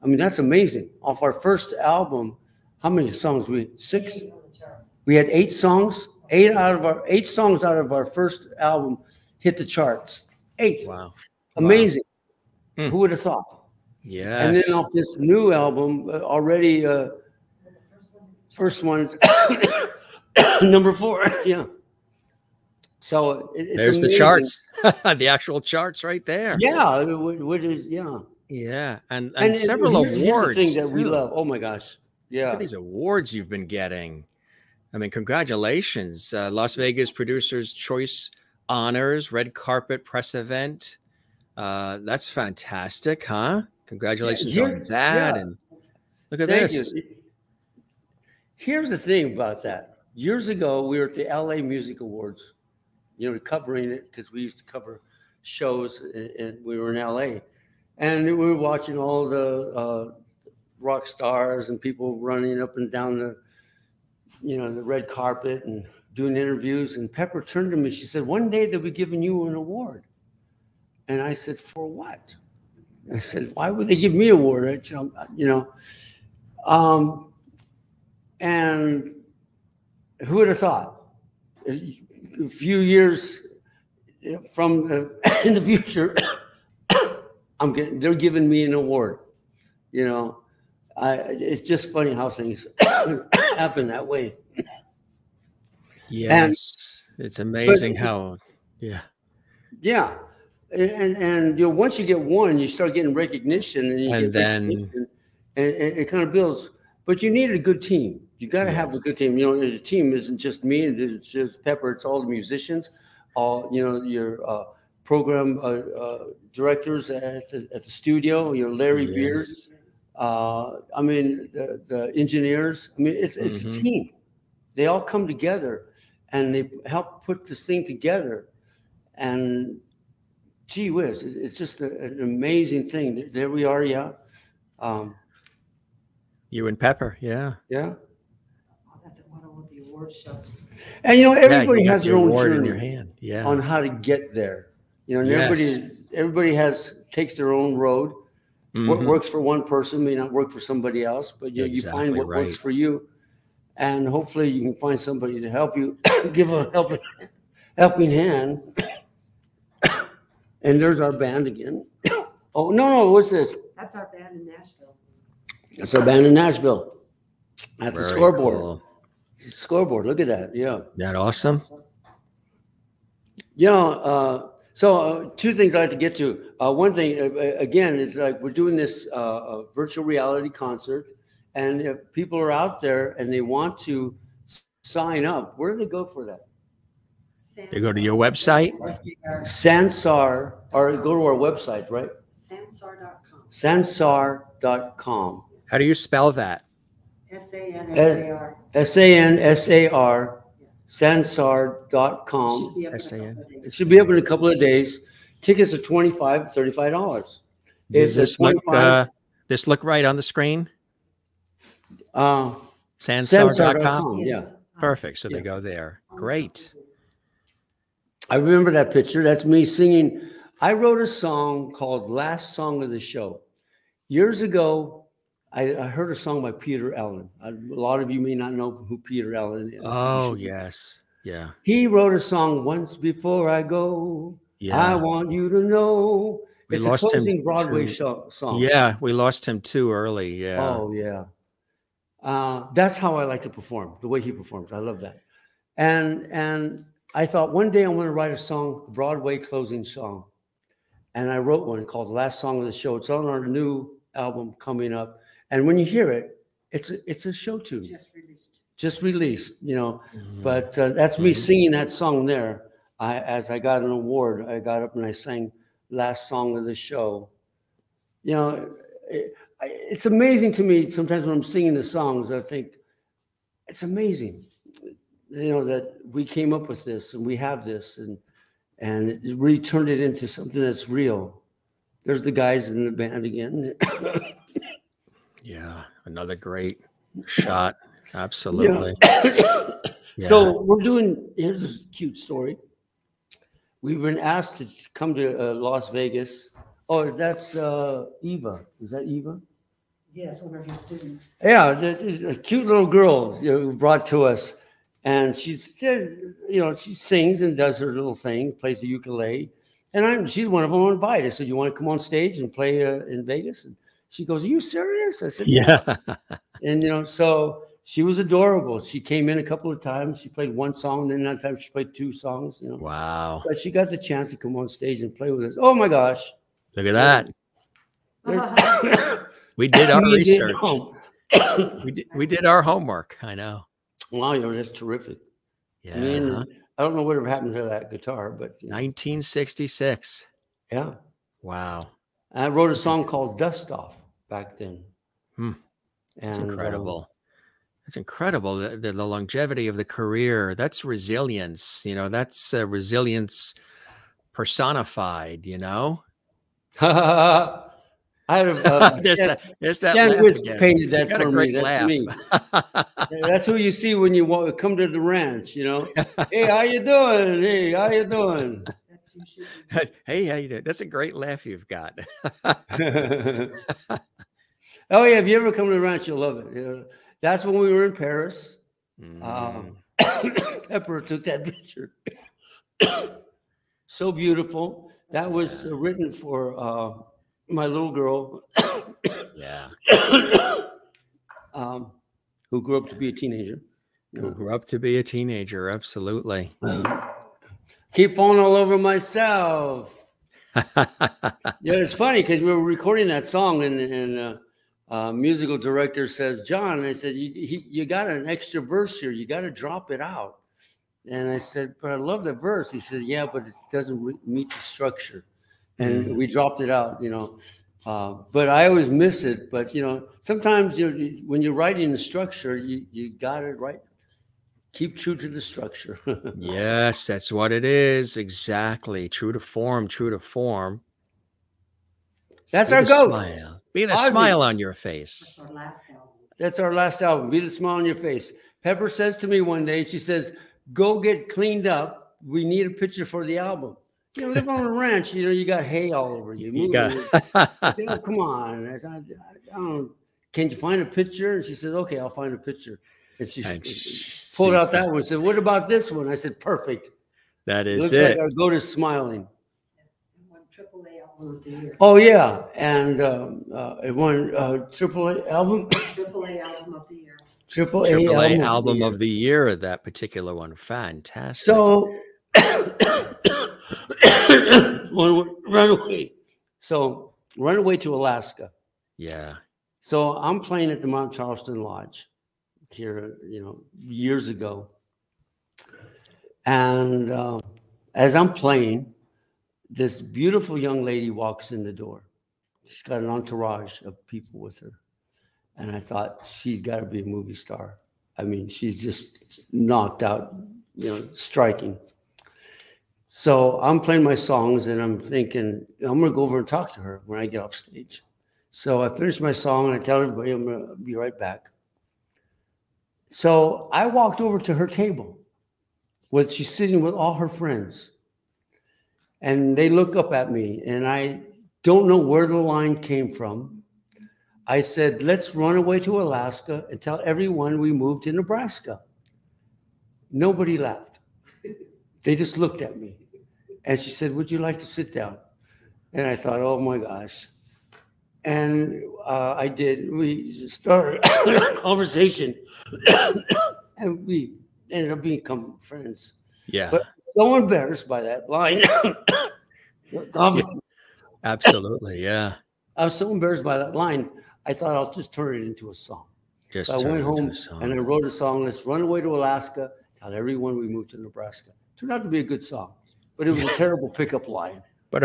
I mean, that's amazing. Off our first album, how many songs we had? 6? We had 8 songs. 8 songs out of our first album hit the charts. 8. Wow. Amazing. Wow. Who would have thought? Yeah. And then off this new album, already first one, number 4. Yeah. So there's amazing. The charts, the actual charts right there. Yeah. What is, yeah. Yeah. And several awards. Here's the thing that we love. Oh my gosh. Yeah. Look at these awards you've been getting. I mean, congratulations. Las Vegas Producers Choice Honors, Red Carpet Press Event. That's fantastic, huh? Congratulations on that. Yeah. And look at this. You. Here's the thing about that. Years ago, we were at the LA Music Awards, you know, covering it because we used to cover shows, and we were in LA, and we were watching all the rock stars and people running up and down the, you know, the red carpet and doing interviews. And Pepper turned to me. She said, "One day they'll be giving you an award." And I said, "For what?" I said, "Why would they give me an award?" I said, you know, and who would have thought? A few years from in the future, they're giving me an award. You know, it's just funny how things happen that way. Yes, and it's amazing how. Yeah. Yeah. And you know, once you get one, you start getting recognition, and it kind of builds. But you need a good team. You got to have a good team. You know, the team isn't just me; it's just Pepper. It's all the musicians, all, you know, your program directors at the studio. You know, Larry Beard. I mean, the engineers. I mean, it's a team. They all come together, and they help put this thing together, and. Gee whiz, it's just an amazing thing. There we are, yeah. You and Pepper, yeah. Yeah. I'll have to order all the award shows. And, you know, everybody has their own journey in your hand. Yeah. On how to get there. You know, and everybody takes their own road. What works for one person may not work for somebody else, but you, you find what works for you. And hopefully you can find somebody to help you, give a helping hand. And there's our band again. Oh, no, what's this? That's our band in Nashville. That's our band in Nashville. At the scoreboard. Cool. It's a scoreboard. Look at that. Yeah. That awesome? You know, so 2 things I'd like to get to. One thing, again, is like we're doing this virtual reality concert. And if people are out there and they want to sign up, where do they go for that? They go to your website, Sansar, or go to our website, right? Sansar.com. Sansar.com. How do you spell that? S-A-N-S-A-R. S-A-N-S-A-R. Sansar.com. It should be up in a couple of days. Tickets are $25, $35. Does this look right on the screen? Sansar.com. Yeah. Perfect. So they go there. Great. I remember that picture. That's me singing. I wrote a song called Last Song of the Show. Years ago, I heard a song by Peter Allen. A lot of you may not know who Peter Allen is. Oh, yes. Yeah. He wrote a song, Once Before I Go. Yeah. I Want You to Know. We it's lost a closing him Broadway show, song. Yeah, we lost him too early. Yeah. Oh, yeah. That's how I like to perform, the way he performs. I love that. And I thought one day I want to write a song, Broadway closing song. And I wrote one called Last Song of the Show. It's on our new album coming up. And when you hear it, it's a show tune. Just released, you know. Mm-hmm. But that's me singing that song there. As I got an award, I got up and I sang Last Song of the Show. You know, it's amazing to me sometimes when I'm singing the songs, I think, it's amazing, you know, that we came up with this and we have this and it really turned it into something that's real. There's the guys in the band again. Yeah, another great shot. Absolutely. Yeah. Yeah. So we're doing, here's this cute story. We've been asked to come to Las Vegas. Oh, that's Eva. Is that Eva? Yes, one of your students. Yeah, a cute little girl, you know, brought to us. And she's, you know, she sings and does her little thing, plays the ukulele. And she's one of them invited. So you want to come on stage and play in Vegas? And she goes, are you serious? I said, yeah. And, you know, so she was adorable. She came in a couple of times. She played one song. And then another time she played two songs, you know. Wow. But she got the chance to come on stage and play with us. Oh, my gosh. Look at that. We did our research. We did our homework. I know. Wow, you know, that's terrific. Yeah. I mean, I don't know whatever happened to that guitar, but. You know. 1966. Yeah. Wow. I wrote a song called Dust Off back then. Hmm. That's incredible. That's incredible. The longevity of the career. That's resilience. You know, that's resilience personified, you know. I have Stan Witz painted that for me. That's me. That's who you see when you come to the ranch. You know, hey, how you doing? Hey, how you doing? Hey, how you doing? That's a great laugh you've got. Oh yeah, if you ever come to the ranch, you'll love it. You know, that's when we were in Paris. Pepper took that picture. So beautiful. That was written for my little girl, yeah, who grew up to be a teenager. Who grew up to be a teenager, absolutely. Keep falling all over myself. Yeah, it's funny because we were recording that song and musical director says, John, I said, you got an extra verse here. You got to drop it out. And I said, but I love the verse. He said, yeah, but it doesn't meet the structure. And we dropped it out, you know. But I always miss it. But, you know, sometimes when you're writing the structure, you got it right. Keep true to the structure. Yes, that's what it is. Exactly. True to form, true to form. That's our goal. Smile. Be the smile on your face. That's our last album. That's our last album. Be the smile on your face. Pepper says to me one day, she says, go get cleaned up. We need a picture for the album. You know, live on a ranch. You know, you got hay all over you. Oh, come on. I said, I don't, can you find a picture? And she said, okay, I'll find a picture. And she pulled out that one and said, what about this one? I said, perfect. That is it. Looks like our go-to smiling. Oh, yeah. And it won AAA album. AAA album of the year. AAA album of the year, that particular one. Fantastic. So, run away to Alaska. Yeah. So I'm playing at the Mount Charleston Lodge here, you know, years ago. And as I'm playing, this beautiful young lady walks in the door. She's got an entourage of people with her. And I thought, she's got to be a movie star. I mean, she's just knocked out, you know, striking. So I'm playing my songs and I'm thinking, I'm going to go over and talk to her when I get off stage. So I finish my song and I tell everybody I'm going to be right back. So I walked over to her table where she's sitting with all her friends. And they look up at me and I don't know where the line came from. I said, let's run away to Alaska and tell everyone we moved to Nebraska. Nobody laughed. They just looked at me. And she said, would you like to sit down? And I thought, oh my gosh. And I did. We started a conversation and we ended up becoming friends. Yeah. But so embarrassed by that line. Yeah. Absolutely. Yeah. I was so embarrassed by that line. I thought I'll just turn it into a song. Just so I went home and I wrote a song. Let's run away to Alaska. Tell everyone we moved to Nebraska. Turned out to be a good song, but it was a terrible pickup line. But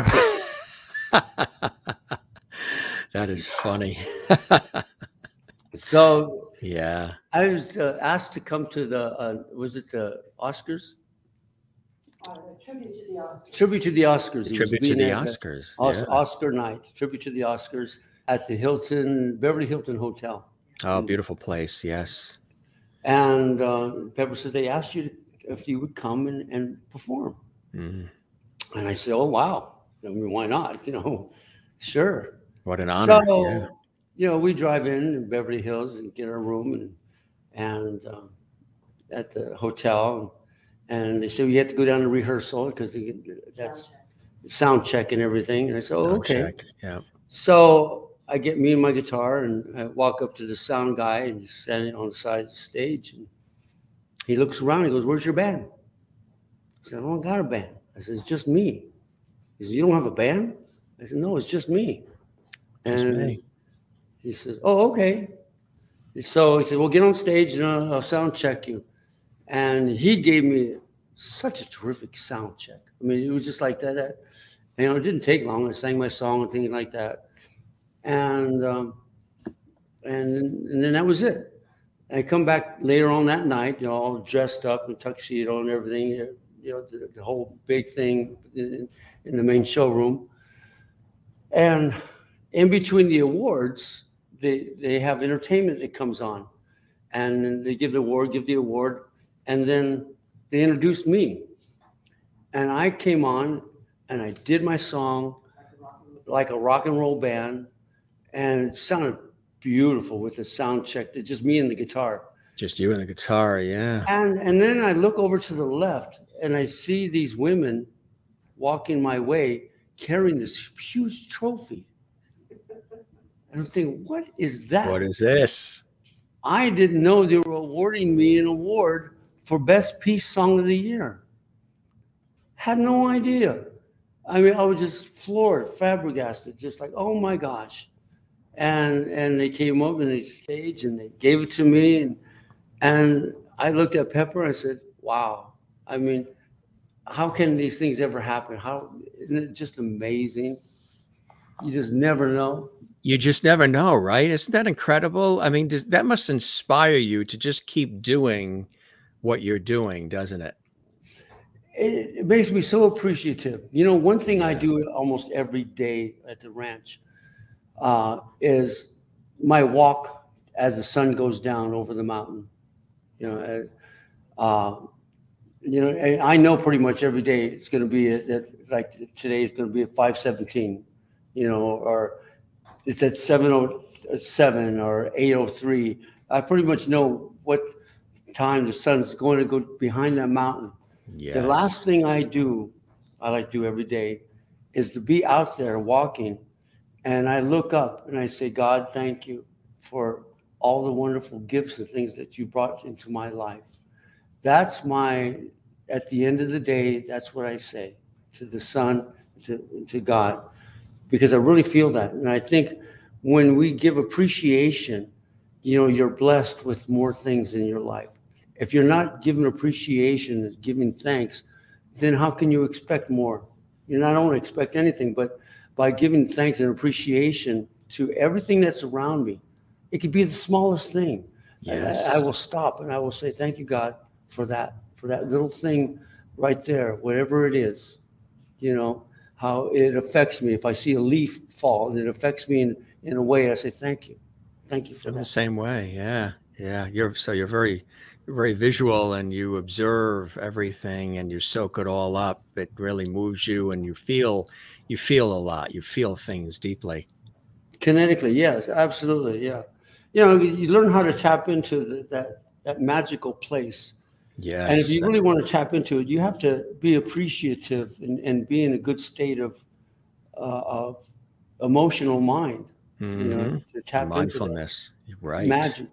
that is funny. So yeah, I was asked to come to the was it the Oscars? Tribute to the Oscars. Tribute to the Oscars. Oscar night. Tribute to the Oscars at the Hilton, Beverly Hilton Hotel. Oh, beautiful place. Yes. And Pepper said they asked you if you would come and perform. Mm. And I said, oh wow, I mean, why not? You know, sure. What an honor! So, yeah. You know, we drive in Beverly Hills and get our room and at the hotel, and they said we had to go down to rehearsal because that's sound check and everything. And I said, oh, okay, yeah. So I get me and my guitar, and I walk up to the sound guy, and he's standing on the side of the stage, and he looks around. And he goes, "Where's your band?" I said, "I don't got a band." I said, "It's just me." He said, "You don't have a band?" I said, "No, it's just me." And he says, oh, okay. So he said, well, get on stage and I'll sound check you. And he gave me such a terrific sound check. I mean, it was just like that. You know, it didn't take long. I sang my song and things like that. And then that was it. I come back later on that night, you know, all dressed up in tuxedo and everything, you know, the whole big thing in the main showroom. And in between the awards, they have entertainment that comes on, and they give the award, and then they introduced me, and I came on, and I did my song like a rock and roll band, and it sounded beautiful with the sound check. It's just me and the guitar. Just you and the guitar, yeah. And then I look over to the left, and I see these women walking my way carrying this huge trophy. And I'm thinking, what is that? What is this? I didn't know they were awarding me an award for Best Peace Song of the Year. Had no idea. I mean, I was just floored, flabbergasted, just like, oh my gosh. And they came up and they staged and they gave it to me. And I looked at Pepper and I said, wow. I mean, how can these things ever happen? How, isn't it just amazing? You just never know. You just never know, right? Isn't that incredible? I mean, that must inspire you to just keep doing what you're doing, doesn't it? It makes me so appreciative. You know, one thing I do almost every day at the ranch is my walk as the sun goes down over the mountain. You know, and I know pretty much every day it's going to be like today it's going to be at 5:17, you know, or it's at 7:07 or 8:03. I pretty much know what time the sun's going to go behind that mountain. Yes. The last thing I like to do every day, is to be out there walking. And I look up and I say, God, thank you for all the wonderful gifts and things that you brought into my life. That's at the end of the day, that's what I say to the sun, to God. Because I really feel that. And I think when we give appreciation, you know, you're blessed with more things in your life. If you're not giving appreciation and giving thanks, then how can you expect more? You know, I don't expect anything, but by giving thanks and appreciation to everything that's around me, it could be the smallest thing. Yes. I will stop and I will say, thank you, God, for that little thing right there, whatever it is, you know. How it affects me. If I see a leaf fall and it affects me in a way, I say, thank you for that. In the same way. Yeah. Yeah. So you're very, very visual and you observe everything and you soak it all up. It really moves you and you feel a lot, you feel things deeply. Kinetically. Yes, absolutely. Yeah. You know, you learn how to tap into that magical place Yes. And if you really want to tap into it, you have to be appreciative and be in a good state of emotional mind. Mm-hmm. You know, to tap mindfulness, into that. Right? Magic.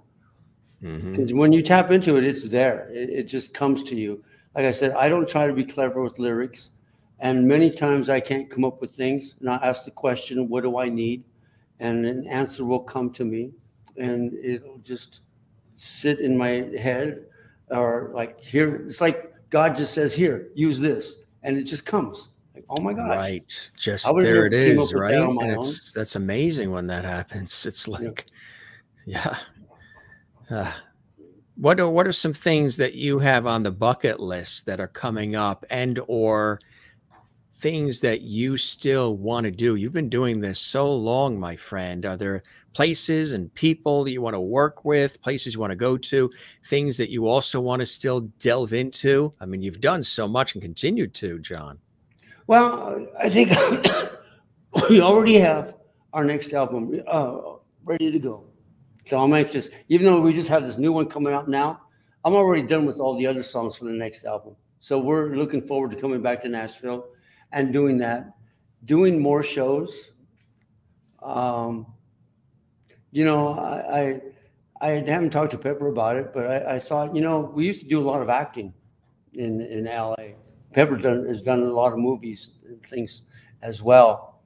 Because when you tap into it, it's there. It just comes to you. Like I said, I don't try to be clever with lyrics, and many times I can't come up with things. And I ask the question, "What do I need?" And an answer will come to me, and it'll just sit in my head, or like here. It's like God just says, "Here, use this," and it just comes. Like, oh my gosh! Right, just there it is, right? And it's that's amazing when that happens. It's like, yeah. What are some things that you have on the bucket list that are coming up, and or things that you still want to do? You've been doing this so long, my friend. Are there places and people that you want to work with, places you want to go to, things that you also want to still delve into? I mean, you've done so much and continue to, John. Well, I think we already have our next album ready to go. So I'm anxious, even though we just have this new one coming out now, I'm already done with all the other songs for the next album. So we're looking forward to coming back to Nashville and doing that, doing more shows. You know, I haven't talked to Pepper about it, but I thought, you know, we used to do a lot of acting in LA. Pepper has done a lot of movies and things as well.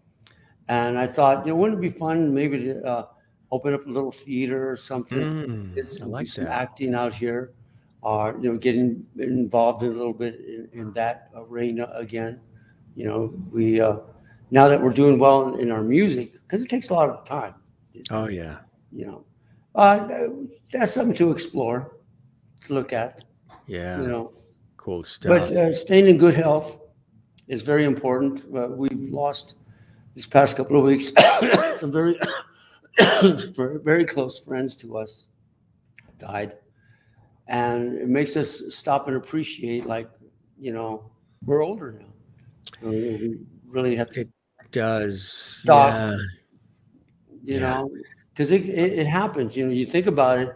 And I thought, you know, wouldn't it be fun maybe to, open up a little theater or something. I like some acting out here, or you know, getting involved in a little bit in that arena again. You know, we now that we're doing well in our music, because it takes a lot of time. Oh yeah. You know, that's something to explore, to look at. Yeah. You know, cool stuff. But staying in good health is very important. We've lost these past couple of weeks some very very close friends to us died, and it makes us stop and appreciate, like, you know, we're older now. We really have to stop, you know, because it happens. You know, you think about it,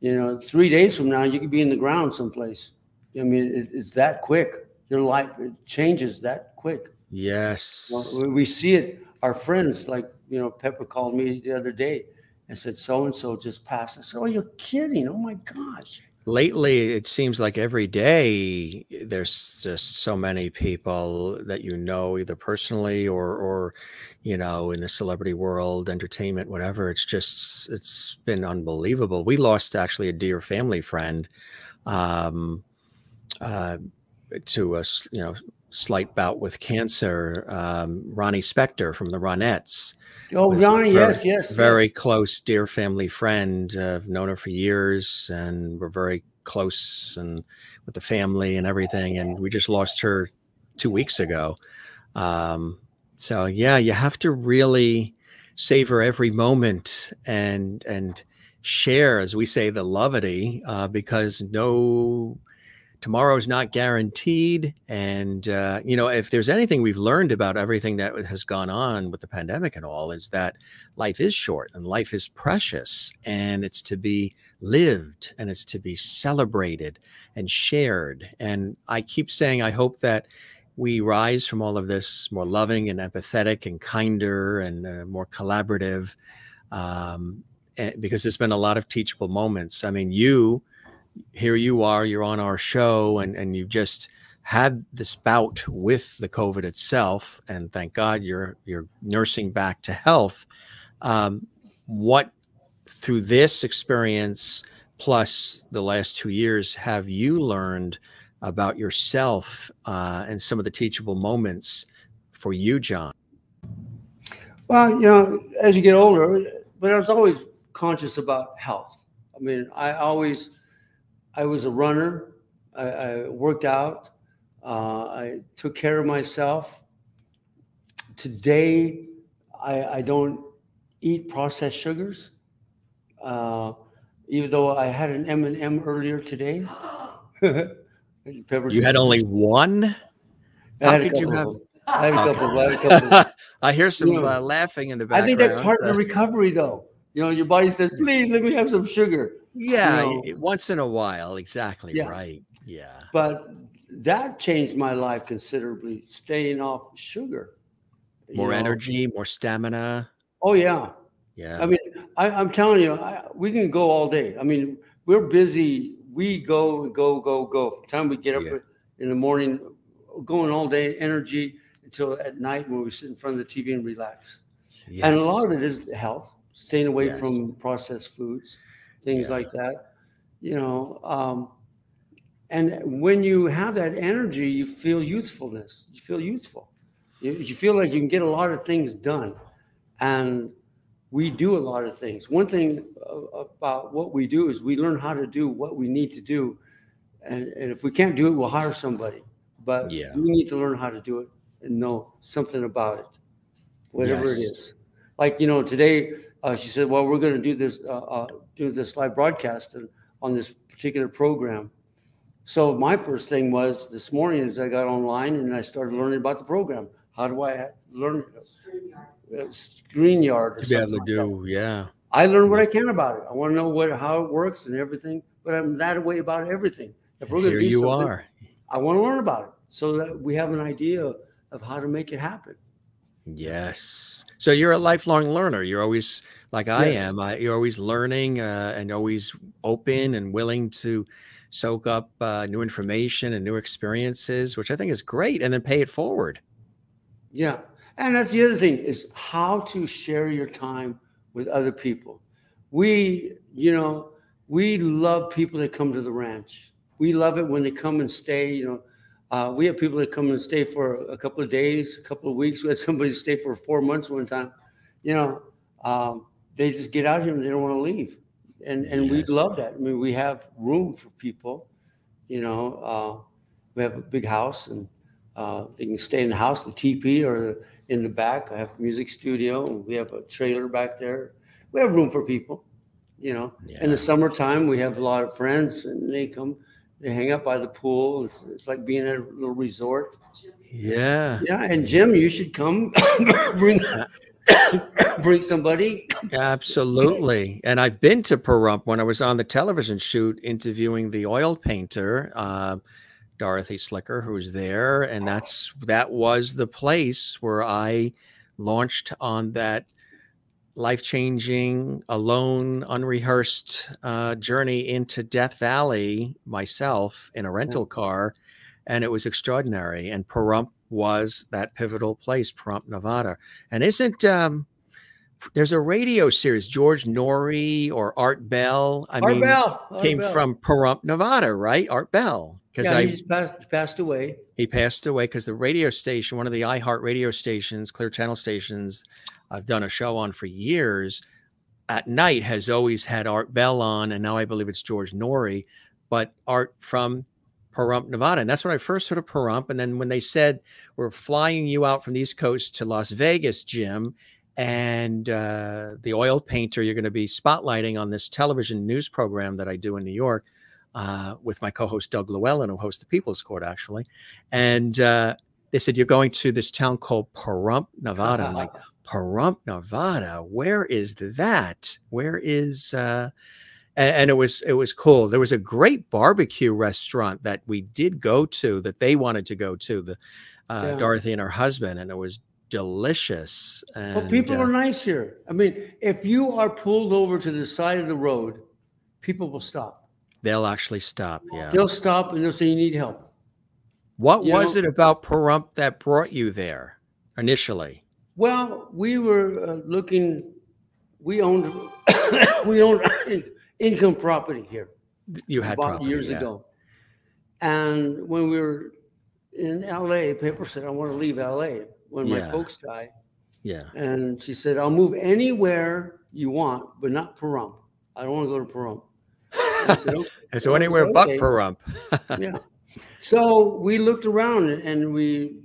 you know, 3 days from now you could be in the ground someplace. I mean, it's that quick. Your life, it changes that quick. Yes. Well, we see it. Our friends, like, you know, Pepper called me the other day and said, so-and-so just passed. I said, oh, you're kidding. Oh, my gosh. Lately, it seems like every day there's just so many people that, you know, either personally or you know, in the celebrity world, entertainment, whatever. It's just, it's been unbelievable. We lost actually a dear family friend to us, you know, slight bout with cancer, Ronnie Spector from the Ronettes. Oh, Ronnie, yes. Very close, dear family friend. I've known her for years, and we're very close and with the family and everything. And we just lost her 2 weeks ago. So yeah, you have to really savor every moment and share, as we say, the levity, because no. Tomorrow's not guaranteed. And, you know, if there's anything we've learned about everything that has gone on with the pandemic and all, is that life is short and life is precious, and it's to be lived and it's to be celebrated and shared. And I keep saying, I hope that we rise from all of this more loving and empathetic and kinder and more collaborative, because there's been a lot of teachable moments. I mean, here you are, you're on our show, and you've just had this bout with the COVID itself, and thank God you're nursing back to health. What, through this experience plus the last 2 years, have you learned about yourself and some of the teachable moments for you, John? Well, you know, as you get older, but I was always conscious about health. I mean, I was a runner. I worked out. I took care of myself. Today, I don't eat processed sugars. Even though I had an M&M earlier today. You had only one? I had a couple. I hear some laughing in the background. I think that's part of the recovery, though. You know, your body says, please, let me have some sugar. Yeah, you know, once in a while, exactly, right. Yeah. But that changed my life considerably, staying off sugar. More energy, more stamina. Oh, yeah. Yeah. I mean, I'm telling you, we can go all day. I mean, we're busy. We go, go, go, go. From the time we get up in the morning, going all day, energy, until at night when we sit in front of the TV and relax. Yes. And a lot of it is health, staying away from processed foods, things like that. You know, and when you have that energy, you feel youthfulness. You feel youthful. You feel like you can get a lot of things done. And we do a lot of things. One thing about what we do is we learn how to do what we need to do. And if we can't do it, we'll hire somebody. But we need to learn how to do it and know something about it, whatever it is. Like, you know, today she said, well, we're going to do this live broadcast on this particular program. So my first thing was this morning is I got online and I started learning about the program. How do I learn? ScreenYard. To be able to do, I learn what I can about it. I want to know how it works and everything, but I'm that way about everything. If we're going to do something, I want to learn about it so that we have an idea of how to make it happen. Yes. So you're a lifelong learner. You're always like I am. You're always learning and always open and willing to soak up new information and new experiences, which I think is great, and then pay it forward. Yeah. And that's the other thing is how to share your time with other people. We, you know, we love people that come to the ranch. We love it when they come and stay, you know. We have people that come and stay for a couple of days, a couple of weeks. We had somebody stay for 4 months one time. You know, they just get out here and they don't want to leave. And we love that. I mean, we have room for people, you know. We have a big house and they can stay in the house, the teepee, or in the back. I have a music studio. And we have a trailer back there. We have room for people, you know. Yeah. In the summertime, we have a lot of friends and they come. They hang out by the pool. It's like being at a little resort. Yeah. Yeah. And Jim, you should come bring somebody. Absolutely. And I've been to Pahrump when I was on the television shoot interviewing the oil painter, Dorothy Slicker, who was there. And that was the place where I launched on that life-changing, alone, unrehearsed journey into Death Valley myself in a rental car, and it was extraordinary. And Pahrump was that pivotal place, Pahrump, Nevada. And isn't there's a radio series, George Norrie or Art Bell? Art Bell came from Pahrump, Nevada, right? Art Bell, because he passed away. He passed away because the radio station, one of the iHeart radio stations, Clear Channel stations, I've done a show on for years at night has always had Art Bell on. And now I believe it's George Norrie, but Art from Pahrump, Nevada. And that's when I first heard of Pahrump. And then when they said, we're flying you out from the East Coast to Las Vegas, Jim, and the oil painter, you're going to be spotlighting on this television news program that I do in New York with my co-host Doug Llewellyn, who hosts the People's Court, actually. And they said, you're going to this town called Pahrump, Nevada. I'm like, Pahrump, Nevada. Where is that? Where is, and it was cool. There was a great barbecue restaurant that we did go to that they wanted to go to, the Dorothy and her husband, and it was delicious. And, well, people are nice here. I mean, if you are pulled over to the side of the road, people will stop. They'll actually stop. Yeah. They'll stop and they'll say, you need help. What was it about Pahrump that brought you there initially? Well, we were we owned income property here. You had property years ago. And when we were in L.A., Pepper said, I want to leave L.A. when my folks died. Yeah. And she said, I'll move anywhere you want, but not Pahrump. I don't want to go to Pahrump. I said, okay. And so anywhere but Pahrump. Yeah. So we looked around and we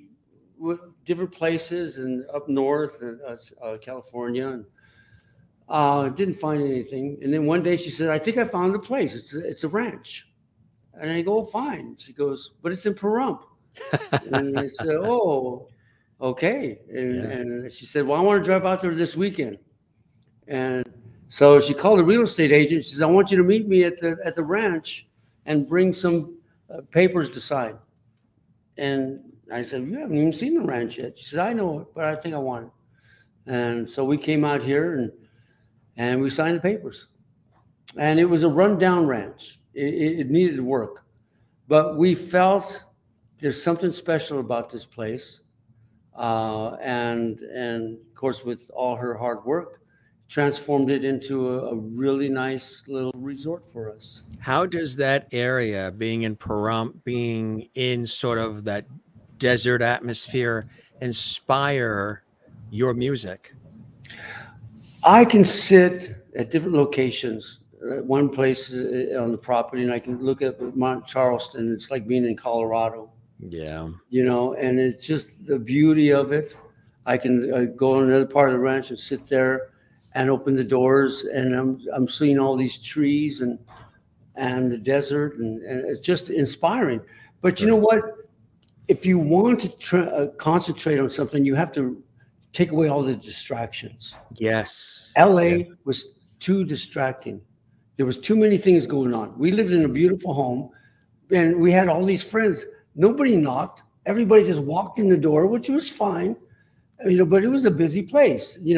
different places and up north and California, and didn't find anything. And then one day she said, I think I found a place. It's a ranch. And I go, fine. She goes, but it's in Pahrump. And I said, oh, okay. And she said, well, I want to drive out there this weekend. And so she called a real estate agent. She says, I want you to meet me at the ranch and bring some papers to sign. And I said, you haven't even seen the ranch yet. She said, I know it, but I think I want it. And so we came out here and we signed the papers. And it was a rundown ranch. It needed work. But we felt there's something special about this place. And of course, with all her hard work, transformed it into a really nice little resort for us. How does that area, being in Pahrump, being in sort of that desert atmosphere, inspire your music? I can sit at different locations. One place on the property, and I can look at Mount Charleston. It's like being in Colorado. Yeah. You know, and it's just the beauty of it. I can go on another part of the ranch and sit there and open the doors, and I'm seeing all these trees and the desert, and it's just inspiring. But you know what? If you want to concentrate on something, you have to take away all the distractions. Yes. LA was too distracting. There was too many things going on. We lived in a beautiful home, and we had all these friends. Nobody knocked. Everybody just walked in the door, which was fine. You know, but it was a busy place. You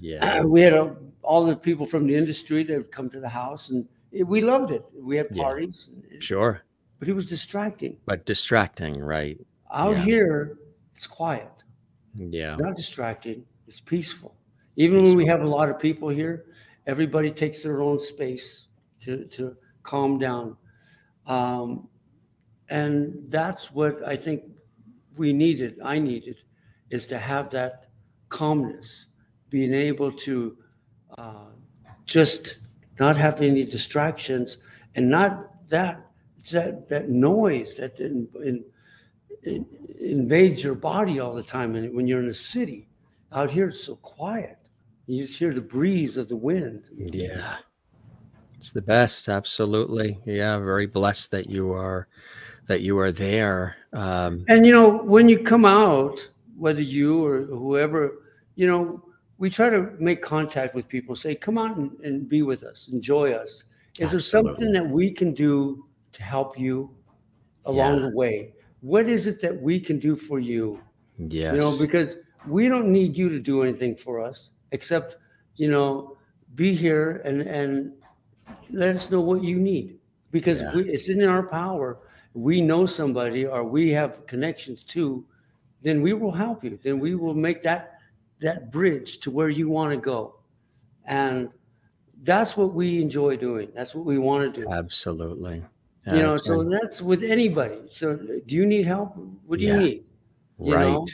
know, we had all the people from the industry that would come to the house, and we loved it. We had parties. Sure. But it was distracting. But distracting, right. Out here, it's quiet. Yeah. It's not distracting. It's peaceful. Even when we have a lot of people here, everybody takes their own space to calm down. And that's what I think we needed, I needed, is to have that calmness, being able to just not have any distractions, and not that noise that invades your body all the time. And when you're in a city, out here it's so quiet. You just hear the breeze of the wind. Yeah, it's the best. Absolutely. Yeah, very blessed that you are there. And you know, when you come out, whether you or whoever, you know, we try to make contact with people, say, come out and be with us, enjoy us. Is there something that we can do to help you along the way? What is it that we can do for you? Yes. You know, because we don't need you to do anything for us except, you know, be here and let us know what you need, because it's in our power. We know somebody, or we have connections to, then we will help you. Then we will make that bridge to where you want to go. And that's what we enjoy doing. That's what we want to do. Absolutely. You know, so that's with anybody. So do you need help? What do you need? You know?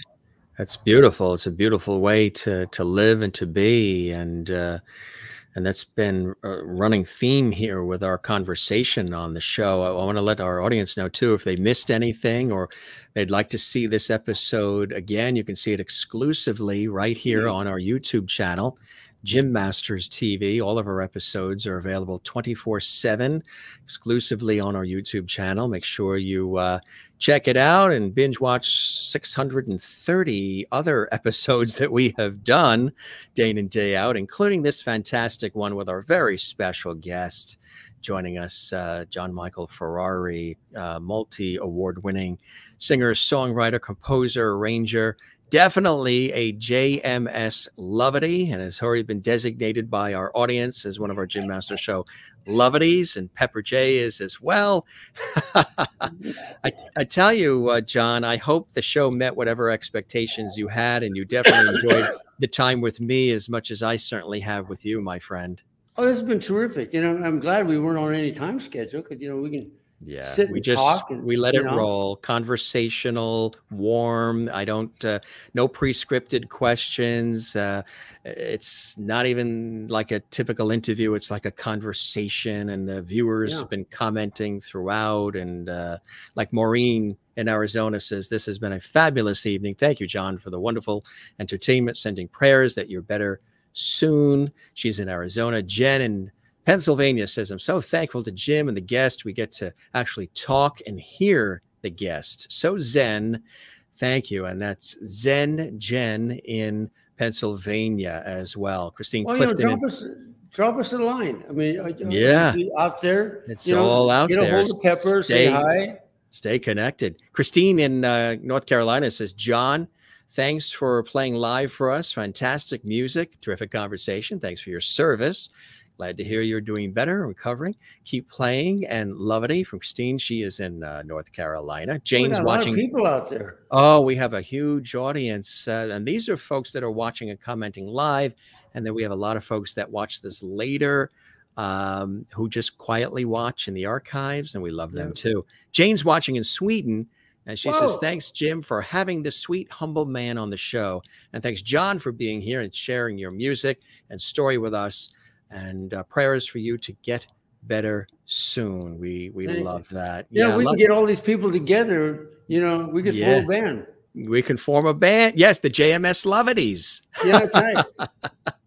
That's beautiful. It's a beautiful way to live and to be. And that's been a running theme here with our conversation on the show. I want to let our audience know, too, if they missed anything or they'd like to see this episode again, you can see it exclusively right here on our YouTube channel, Jim Masters TV. All of our episodes are available 24/7 exclusively on our YouTube channel. Make sure you check it out and binge watch 630 other episodes that we have done day in and day out, including this fantastic one with our very special guest joining us, John Michael Ferrari, multi-award-winning singer, songwriter, composer, arranger, definitely a JMS Lovity, and has already been designated by our audience as one of our Jim Masters Show Lovities, and Pepper Jay is as well. I tell you, John, I hope the show met whatever expectations you had, and you definitely enjoyed the time with me as much as I certainly have with you, my friend. Oh, this has been terrific. You know, I'm glad we weren't on any time schedule, because, you know, we can... Yeah, we just talk and, we let it roll. Conversational, warm. I don't no pre-scripted questions. It's not even like a typical interview. It's like a conversation, and the viewers have been commenting throughout. And like Maureen in Arizona says, this has been a fabulous evening. Thank you, John, for the wonderful entertainment. Sending prayers that you're better soon. She's in Arizona. Jen and Pennsylvania says, I'm so thankful to Jim and the guest. We get to actually talk and hear the guest. So zen. Thank you. And that's Zen Jen in Pennsylvania as well. Christine Clifton. You know, drop us a line. I mean, out there. It's all out there. Get a hold of Pepper, say hi. Stay connected. Christine in North Carolina says, John, thanks for playing live for us. Fantastic music. Terrific conversation. Thanks for your service. Glad to hear you're doing better, recovering. Keep playing and lovity from Christine. She is in North Carolina. Jane's watching. A lot of people out there. Oh, we have a huge audience. And these are folks that are watching and commenting live. And then we have a lot of folks that watch this later who just quietly watch in the archives. And we love them too. Jane's watching in Sweden. And she says, thanks, Jim, for having this sweet, humble man on the show. And thanks, John, for being here and sharing your music and story with us. And prayers for you to get better soon. We love that. Yeah, we can get all these people together. You know, we could form a band. We can form a band. Yes, the JMS Lovities. Yeah, that's right.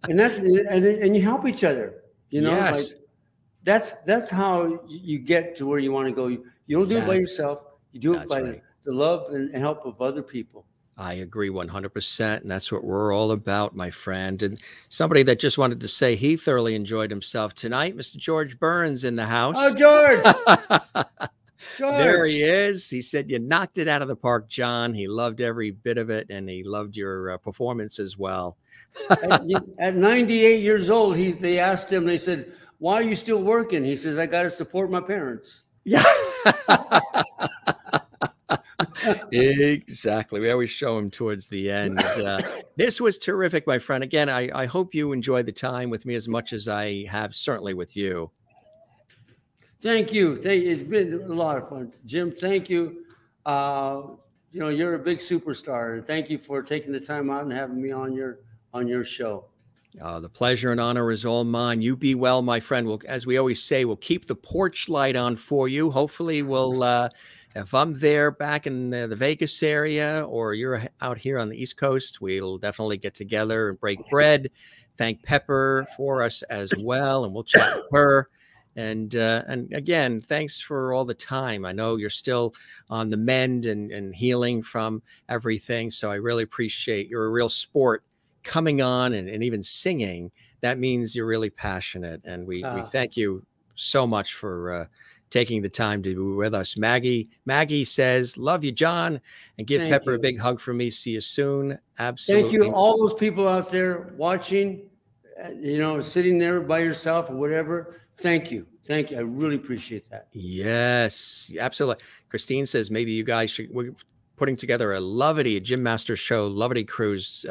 And that's and you help each other. You know, yes. Like, that's how you get to where you want to go. You don't do it by yourself. You do it by the love and help of other people. I agree 100%, and that's what we're all about, my friend. And somebody that just wanted to say he thoroughly enjoyed himself tonight, Mr. George Burns in the house. Oh, George! George! There he is. He said, you knocked it out of the park, John. He loved every bit of it, and he loved your performance as well. At 98 years old, they asked him, they said, why are you still working? He says, I got to support my parents. Yeah. Exactly. We always show him towards the end. This was terrific, my friend. Again, I hope you enjoyed the time with me as much as I have, certainly with you. Thank you. It's been a lot of fun. Jim, thank you. You know, you're a big superstar. Thank you for taking the time out and having me on your show. The pleasure and honor is all mine. You be well, my friend. We'll, as we always say, we'll keep the porch light on for you. Hopefully we'll... if I'm there back in the Vegas area or you're out here on the East Coast, we'll definitely get together and break bread. Thank Pepper for us as well. And we'll chat with her. And again, thanks for all the time. I know you're still on the mend and healing from everything. So I really appreciate you're a real sport coming on and even singing. That means you're really passionate. And we thank you so much for taking the time to be with us. Maggie says, love you, John, and give Pepper a big hug from me. See you soon. Absolutely. Thank you. All those people out there watching, you know, sitting there by yourself or whatever. Thank you. Thank you. I really appreciate that. Yes, absolutely. Christine says, maybe you guys should, we're putting together a Lovity, a Jim Masters Show Lovity cruise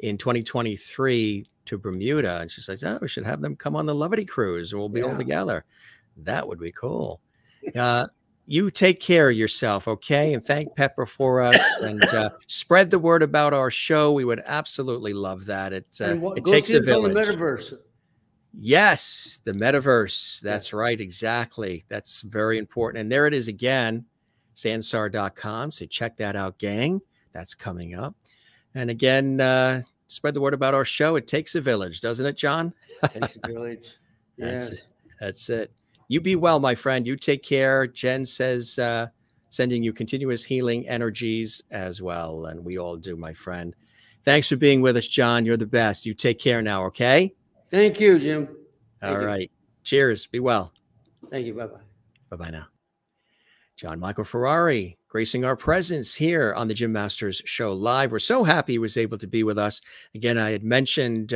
in 2023 to Bermuda. And she says, oh, we should have them come on the Lovity cruise and we'll be all together. That would be cool. You take care of yourself, okay? And thank Pepper for us and spread the word about our show. We would absolutely love that. It takes a village. The metaverse. Yes, the metaverse. That's right, exactly. That's very important. And there it is again, Sansar.com. So check that out, gang. That's coming up. And again, spread the word about our show. It takes a village, doesn't it, John? It takes a village. Yes. That's it. You be well, my friend. You take care. Jen says, sending you continuous healing energies as well. And we all do, my friend. Thanks for being with us, John. You're the best. You take care now, okay? Thank you, Jim. All right. Cheers. Be well. Thank you. Bye-bye. Bye-bye now. John Michael Ferrari, gracing our presence here on the Jim Masters Show Live. We're so happy he was able to be with us. Again, I had mentioned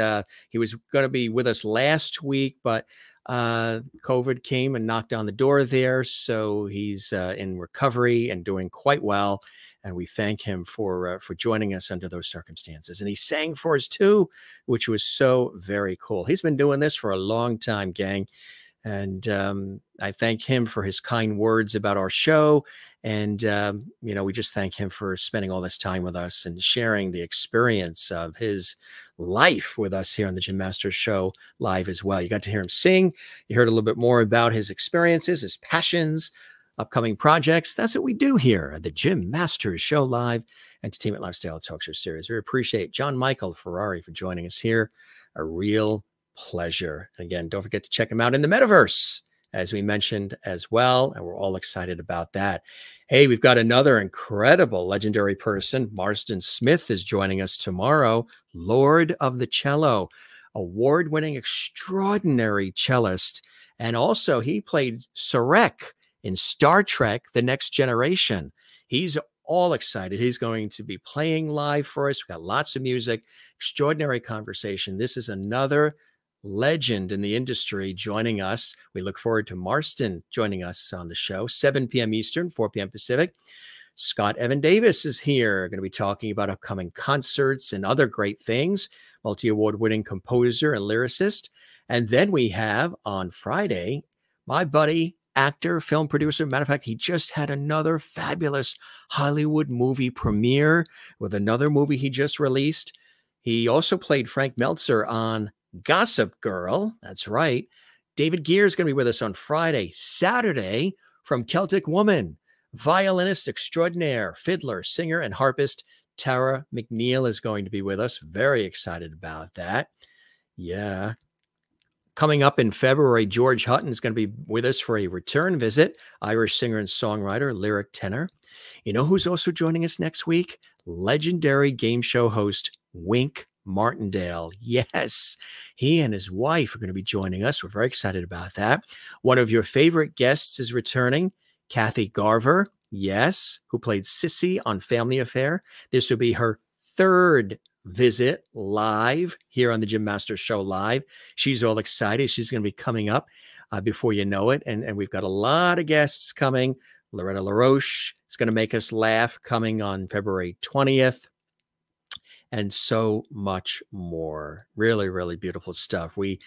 he was going to be with us last week, but... COVID came and knocked on the door there. So he's in recovery and doing quite well. And we thank him for joining us under those circumstances. And he sang for us too, which was so very cool. He's been doing this for a long time, gang. And I thank him for his kind words about our show. And, you know, we just thank him for spending all this time with us and sharing the experience of his life with us here on the Jim Masters Show Live as well. You got to hear him sing. You heard a little bit more about his experiences, his passions, upcoming projects. That's what we do here at the Jim Masters Show Live Entertainment Lifestyle Talk Show Series. We appreciate John Michael Ferrari for joining us here. A real pleasure. And again, don't forget to check him out in the metaverse, as we mentioned as well. And we're all excited about that. Hey, we've got another incredible legendary person. Marston Smith is joining us tomorrow. Lord of the Cello, award-winning, extraordinary cellist. And also he played Sarek in Star Trek: The Next Generation. He's all excited. He's going to be playing live for us. We've got lots of music, extraordinary conversation. This is another legend in the industry joining us. We look forward to Marston joining us on the show, 7 p.m. Eastern, 4 p.m. Pacific. Scott Evan Davis is here, going to be talking about upcoming concerts and other great things, multi-award-winning composer and lyricist. And then we have on Friday, my buddy, actor, film producer. Matter of fact, he just had another fabulous Hollywood movie premiere with another movie he just released. He also played Frank Meltzer on Gossip Girl. That's right. David Geer is going to be with us on Friday. Saturday, from Celtic Woman, violinist extraordinaire, fiddler, singer, and harpist Tara McNeil is going to be with us. Very excited about that. Yeah. Coming up in February, George Hutton is going to be with us for a return visit, Irish singer and songwriter, lyric tenor. You know who's also joining us next week? Legendary game show host Wink Martindale. Yes, he and his wife are going to be joining us. We're very excited about that. One of your favorite guests is returning, Kathy Garver, yes, who played Sissy on Family Affair. This will be her third visit live here on the Jim Masters Show Live. She's all excited. She's going to be coming up before you know it. And we've got a lot of guests coming. Loretta LaRoche is going to make us laugh, coming on February 20th. And so much more. Really, really beautiful stuff. We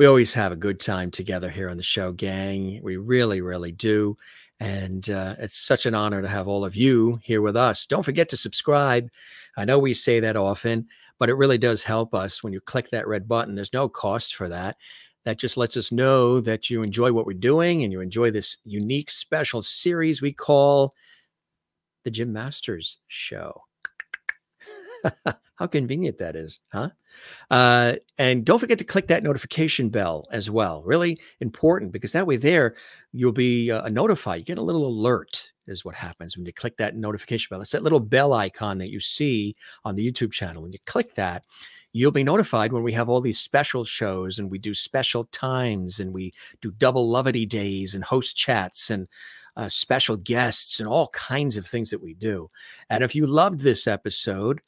always have a good time together here on the show, gang. We really, really do. And it's such an honor to have all of you here with us. Don't forget to subscribe. I know we say that often, but it really does help us when you click that red button. There's no cost for that. That just lets us know that you enjoy what we're doing and you enjoy this unique special series we call The Jim Masters Show. How convenient that is, huh? And don't forget to click that notification bell as well. Really important, because that way there, you'll be notified. You get a little alert is what happens when you click that notification bell. It's that little bell icon that you see on the YouTube channel. When you click that, you'll be notified when we have all these special shows and we do special times and we do double levity days and host chats and special guests and all kinds of things that we do. And if you loved this episode,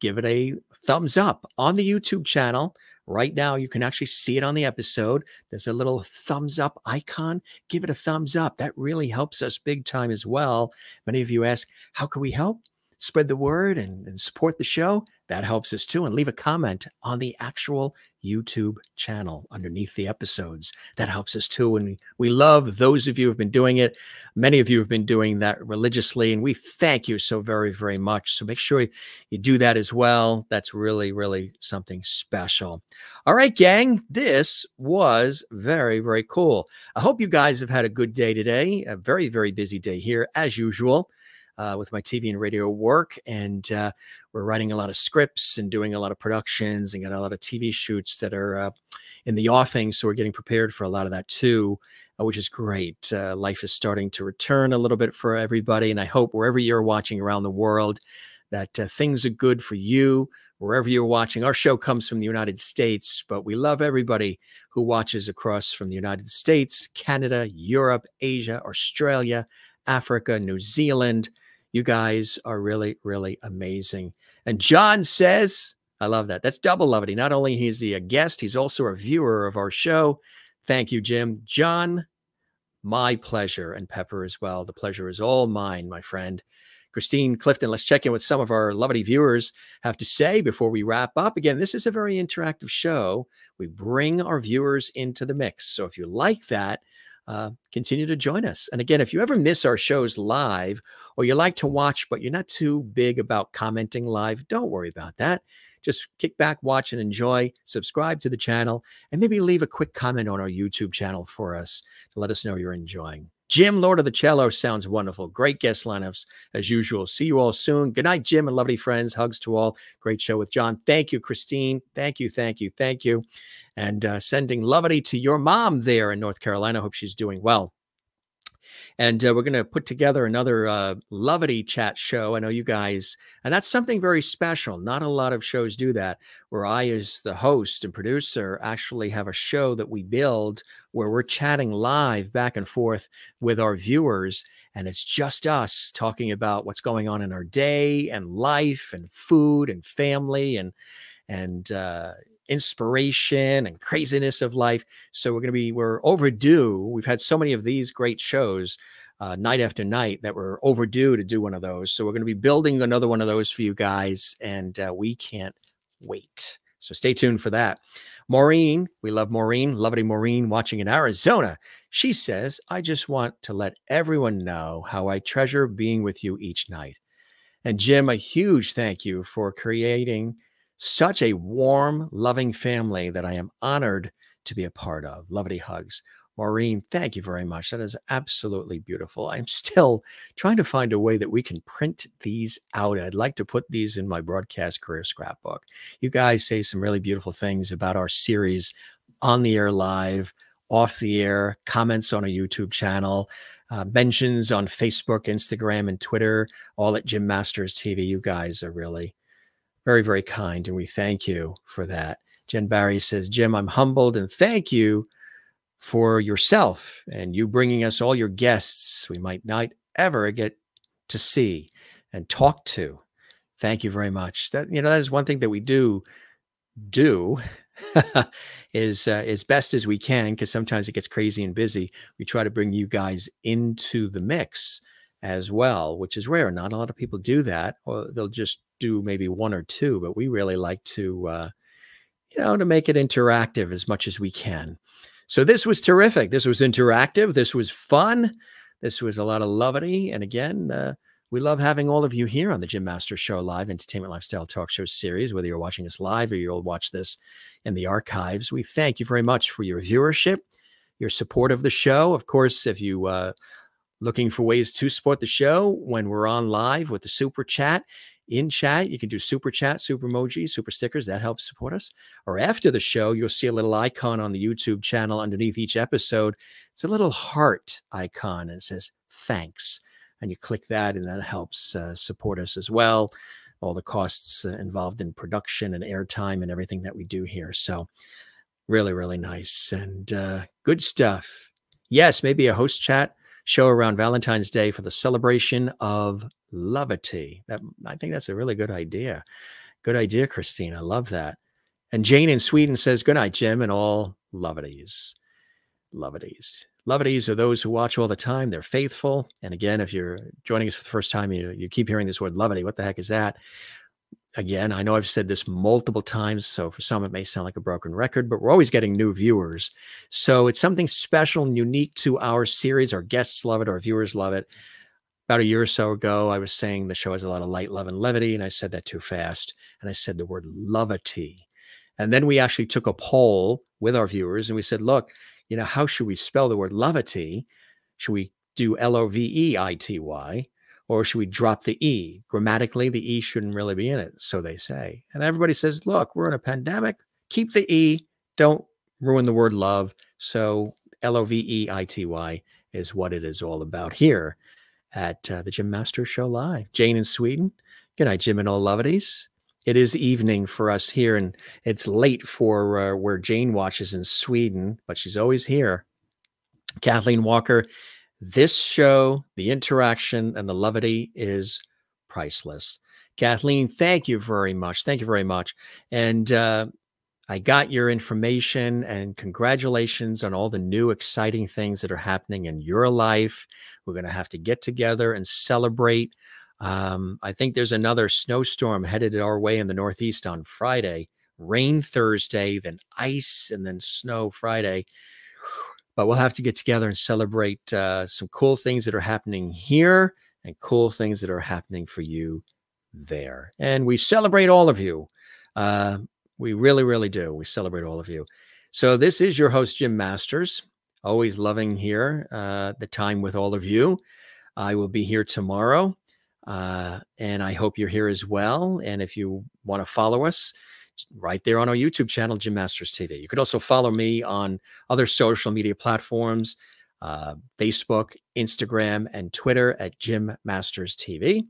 give it a thumbs up on the YouTube channel. Right now, you can actually see it on the episode. There's a little thumbs up icon. Give it a thumbs up. That really helps us big time as well. Many of you ask, how can we help? Spread the word and support the show. That helps us too. And leave a comment on the actual YouTube channel underneath the episodes. That helps us too. And we love those of you who have been doing it. Many of you have been doing that religiously. And we thank you so very, very much. So make sure you do that as well. That's really, really something special. All right, gang. This was very, very cool. I hope you guys have had a good day today. A very, very busy day here as usual. With my TV and radio work, and we're writing a lot of scripts and doing a lot of productions and got a lot of TV shoots that are in the offing, so we're getting prepared for a lot of that too, which is great. Life is starting to return a little bit for everybody, and I hope wherever you're watching around the world that things are good for you, wherever you're watching. Our show comes from the United States, but we love everybody who watches across from the United States, Canada, Europe, Asia, Australia, Africa, New Zealand. You guys are really, really amazing. And John says, I love that. That's double levity. Not only is he a guest, he's also a viewer of our show. Thank you, Jim. John, my pleasure. And Pepper as well. The pleasure is all mine, my friend. Christine Clifton, let's check in with some of our lovely viewers have to say before we wrap up. Again, this is a very interactive show. We bring our viewers into the mix. So if you like that, continue to join us. And again, if you ever miss our shows live or you like to watch, but you're not too big about commenting live, don't worry about that. Just kick back, watch and enjoy, subscribe to the channel, and maybe leave a quick comment on our YouTube channel for us to let us know you're enjoying. Jim, Lord of the Cello, sounds wonderful. Great guest lineups as usual. See you all soon. Good night, Jim and lovely friends. Hugs to all. Great show with John. Thank you, Christine. Thank you, thank you, thank you. And sending levity to your mom there in North Carolina. Hope she's doing well. And we're going to put together another Lovity Chat show. I know you guys, and that's something very special. Not a lot of shows do that, where I, as the host and producer, actually have a show that we build where we're chatting live back and forth with our viewers. And it's just us talking about what's going on in our day and life and food and family and inspiration and craziness of life. So we're overdue. We've had so many of these great shows night after night that we're overdue to do one of those. So we're going to be building another one of those for you guys, and we can't wait. So stay tuned for that. Maureen, we love Maureen, Lovely Maureen, watching in Arizona. She says, I just want to let everyone know how I treasure being with you each night. And Jim, a huge thank you for creating such a warm, loving family that I am honored to be a part of. Lovely hugs. Maureen, thank you very much. That is absolutely beautiful. I'm still trying to find a way that we can print these out. I'd like to put these in my broadcast career scrapbook. You guys say some really beautiful things about our series on the air live, off the air, comments on a YouTube channel, mentions on Facebook, Instagram, and Twitter, all at Jim Masters TV. You guys are really very, very kind, and we thank you for that. Jen Barry says, Jim, I'm humbled, and thank you for yourself and you bringing us all your guests we might not ever get to see and talk to. Thank you very much. That, you know, that is one thing that we do is as best as we can, because sometimes it gets crazy and busy. We try to bring you guys into the mix as well, which is rare. Not a lot of people do that, or they'll just do maybe one or two, but we really like to, you know, to make it interactive as much as we can. So this was terrific. This was interactive. This was fun. This was a lot of levity. And again, we love having all of you here on the Jim Masters Show Live Entertainment Lifestyle Talk Show series. Whether you're watching us live or you'll watch this in the archives, we thank you very much for your viewership, your support of the show. Of course, if you looking for ways to support the show when we're on live with the Super Chat, in chat, you can do Super Chat, Super Emoji, Super Stickers. That helps support us. Or after the show, you'll see a little icon on the YouTube channel underneath each episode. It's a little heart icon, and it says thanks. And you click that, and that helps support us as well. All the costs involved in production and airtime and everything that we do here. So really, really nice and good stuff. Yes, maybe a host chat show around Valentine's Day for the celebration of Lovity. That, I think that's a really good idea. Good idea, Christine. I love that. And Jane in Sweden says, good night, Jim, and all Lovities. Lovities. Lovities are those who watch all the time. They're faithful. And again, if you're joining us for the first time, you keep hearing this word Lovity. What the heck is that? Again, I know I've said this multiple times, so for some it may sound like a broken record, but we're always getting new viewers. So it's something special and unique to our series. Our guests love it. Our viewers love it. About a year or so ago, I was saying the show has a lot of light, love, and levity, and I said that too fast, and I said the word lovity. And then we actually took a poll with our viewers, and we said, look, you know, how should we spell the word lovity? Should we do L-O-V-E-I-T-Y, or should we drop the E? Grammatically, the E shouldn't really be in it, so they say. And everybody says, look, we're in a pandemic. Keep the E. Don't ruin the word love. So L-O-V-E-I-T-Y is what it is all about here at the Jim Masters Show Live. Jane in Sweden. Good night, Jim and all Lovities. It is evening for us here, and it's late for where Jane watches in Sweden, but she's always here. Kathleen Walker, this show, the interaction, and the levity is priceless. Kathleen, thank you very much. Thank you very much. And I got your information, and congratulations on all the new exciting things that are happening in your life. We're going to have to get together and celebrate. I think there's another snowstorm headed our way in the Northeast on Friday. Rain Thursday, then ice, and then snow Friday. But we'll have to get together and celebrate some cool things that are happening here and cool things that are happening for you there. And we celebrate all of you. We really, really do. We celebrate all of you. So this is your host, Jim Masters. Always loving here, the time with all of you. I will be here tomorrow, and I hope you're here as well. And if you want to follow us, right there on our YouTube channel, Jim Masters TV. You could also follow me on other social media platforms. Facebook, Instagram, and Twitter at Jim Masters TV.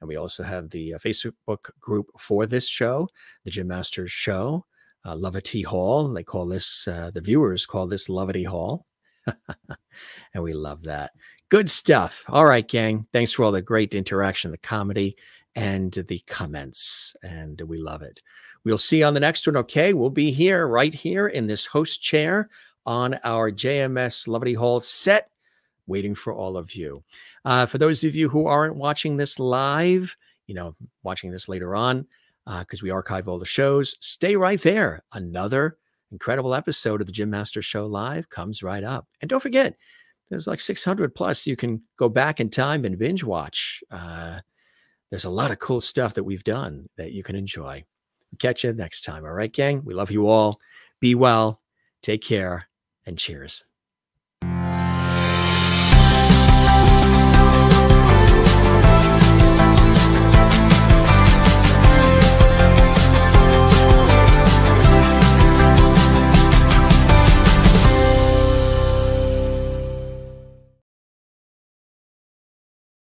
And we also have the Facebook group for this show, the Jim Masters Show, Lovety Hall. They call this, the viewers call this Lovety Hall. And we love that. Good stuff. All right, gang. Thanks for all the great interaction, the comedy, and the comments. And we love it. We'll see you on the next one. Okay. We'll be here, right here in this host chair on our JMS Lovety Hall set, waiting for all of you. For those of you who aren't watching this live, you know, watching this later on, because we archive all the shows, stay right there. Another incredible episode of the Jim Masters Show Live comes right up. And don't forget, there's like 600 plus. You can go back in time and binge watch. There's a lot of cool stuff that we've done that you can enjoy. Catch you next time. All right, gang. We love you all. Be well. Take care and cheers.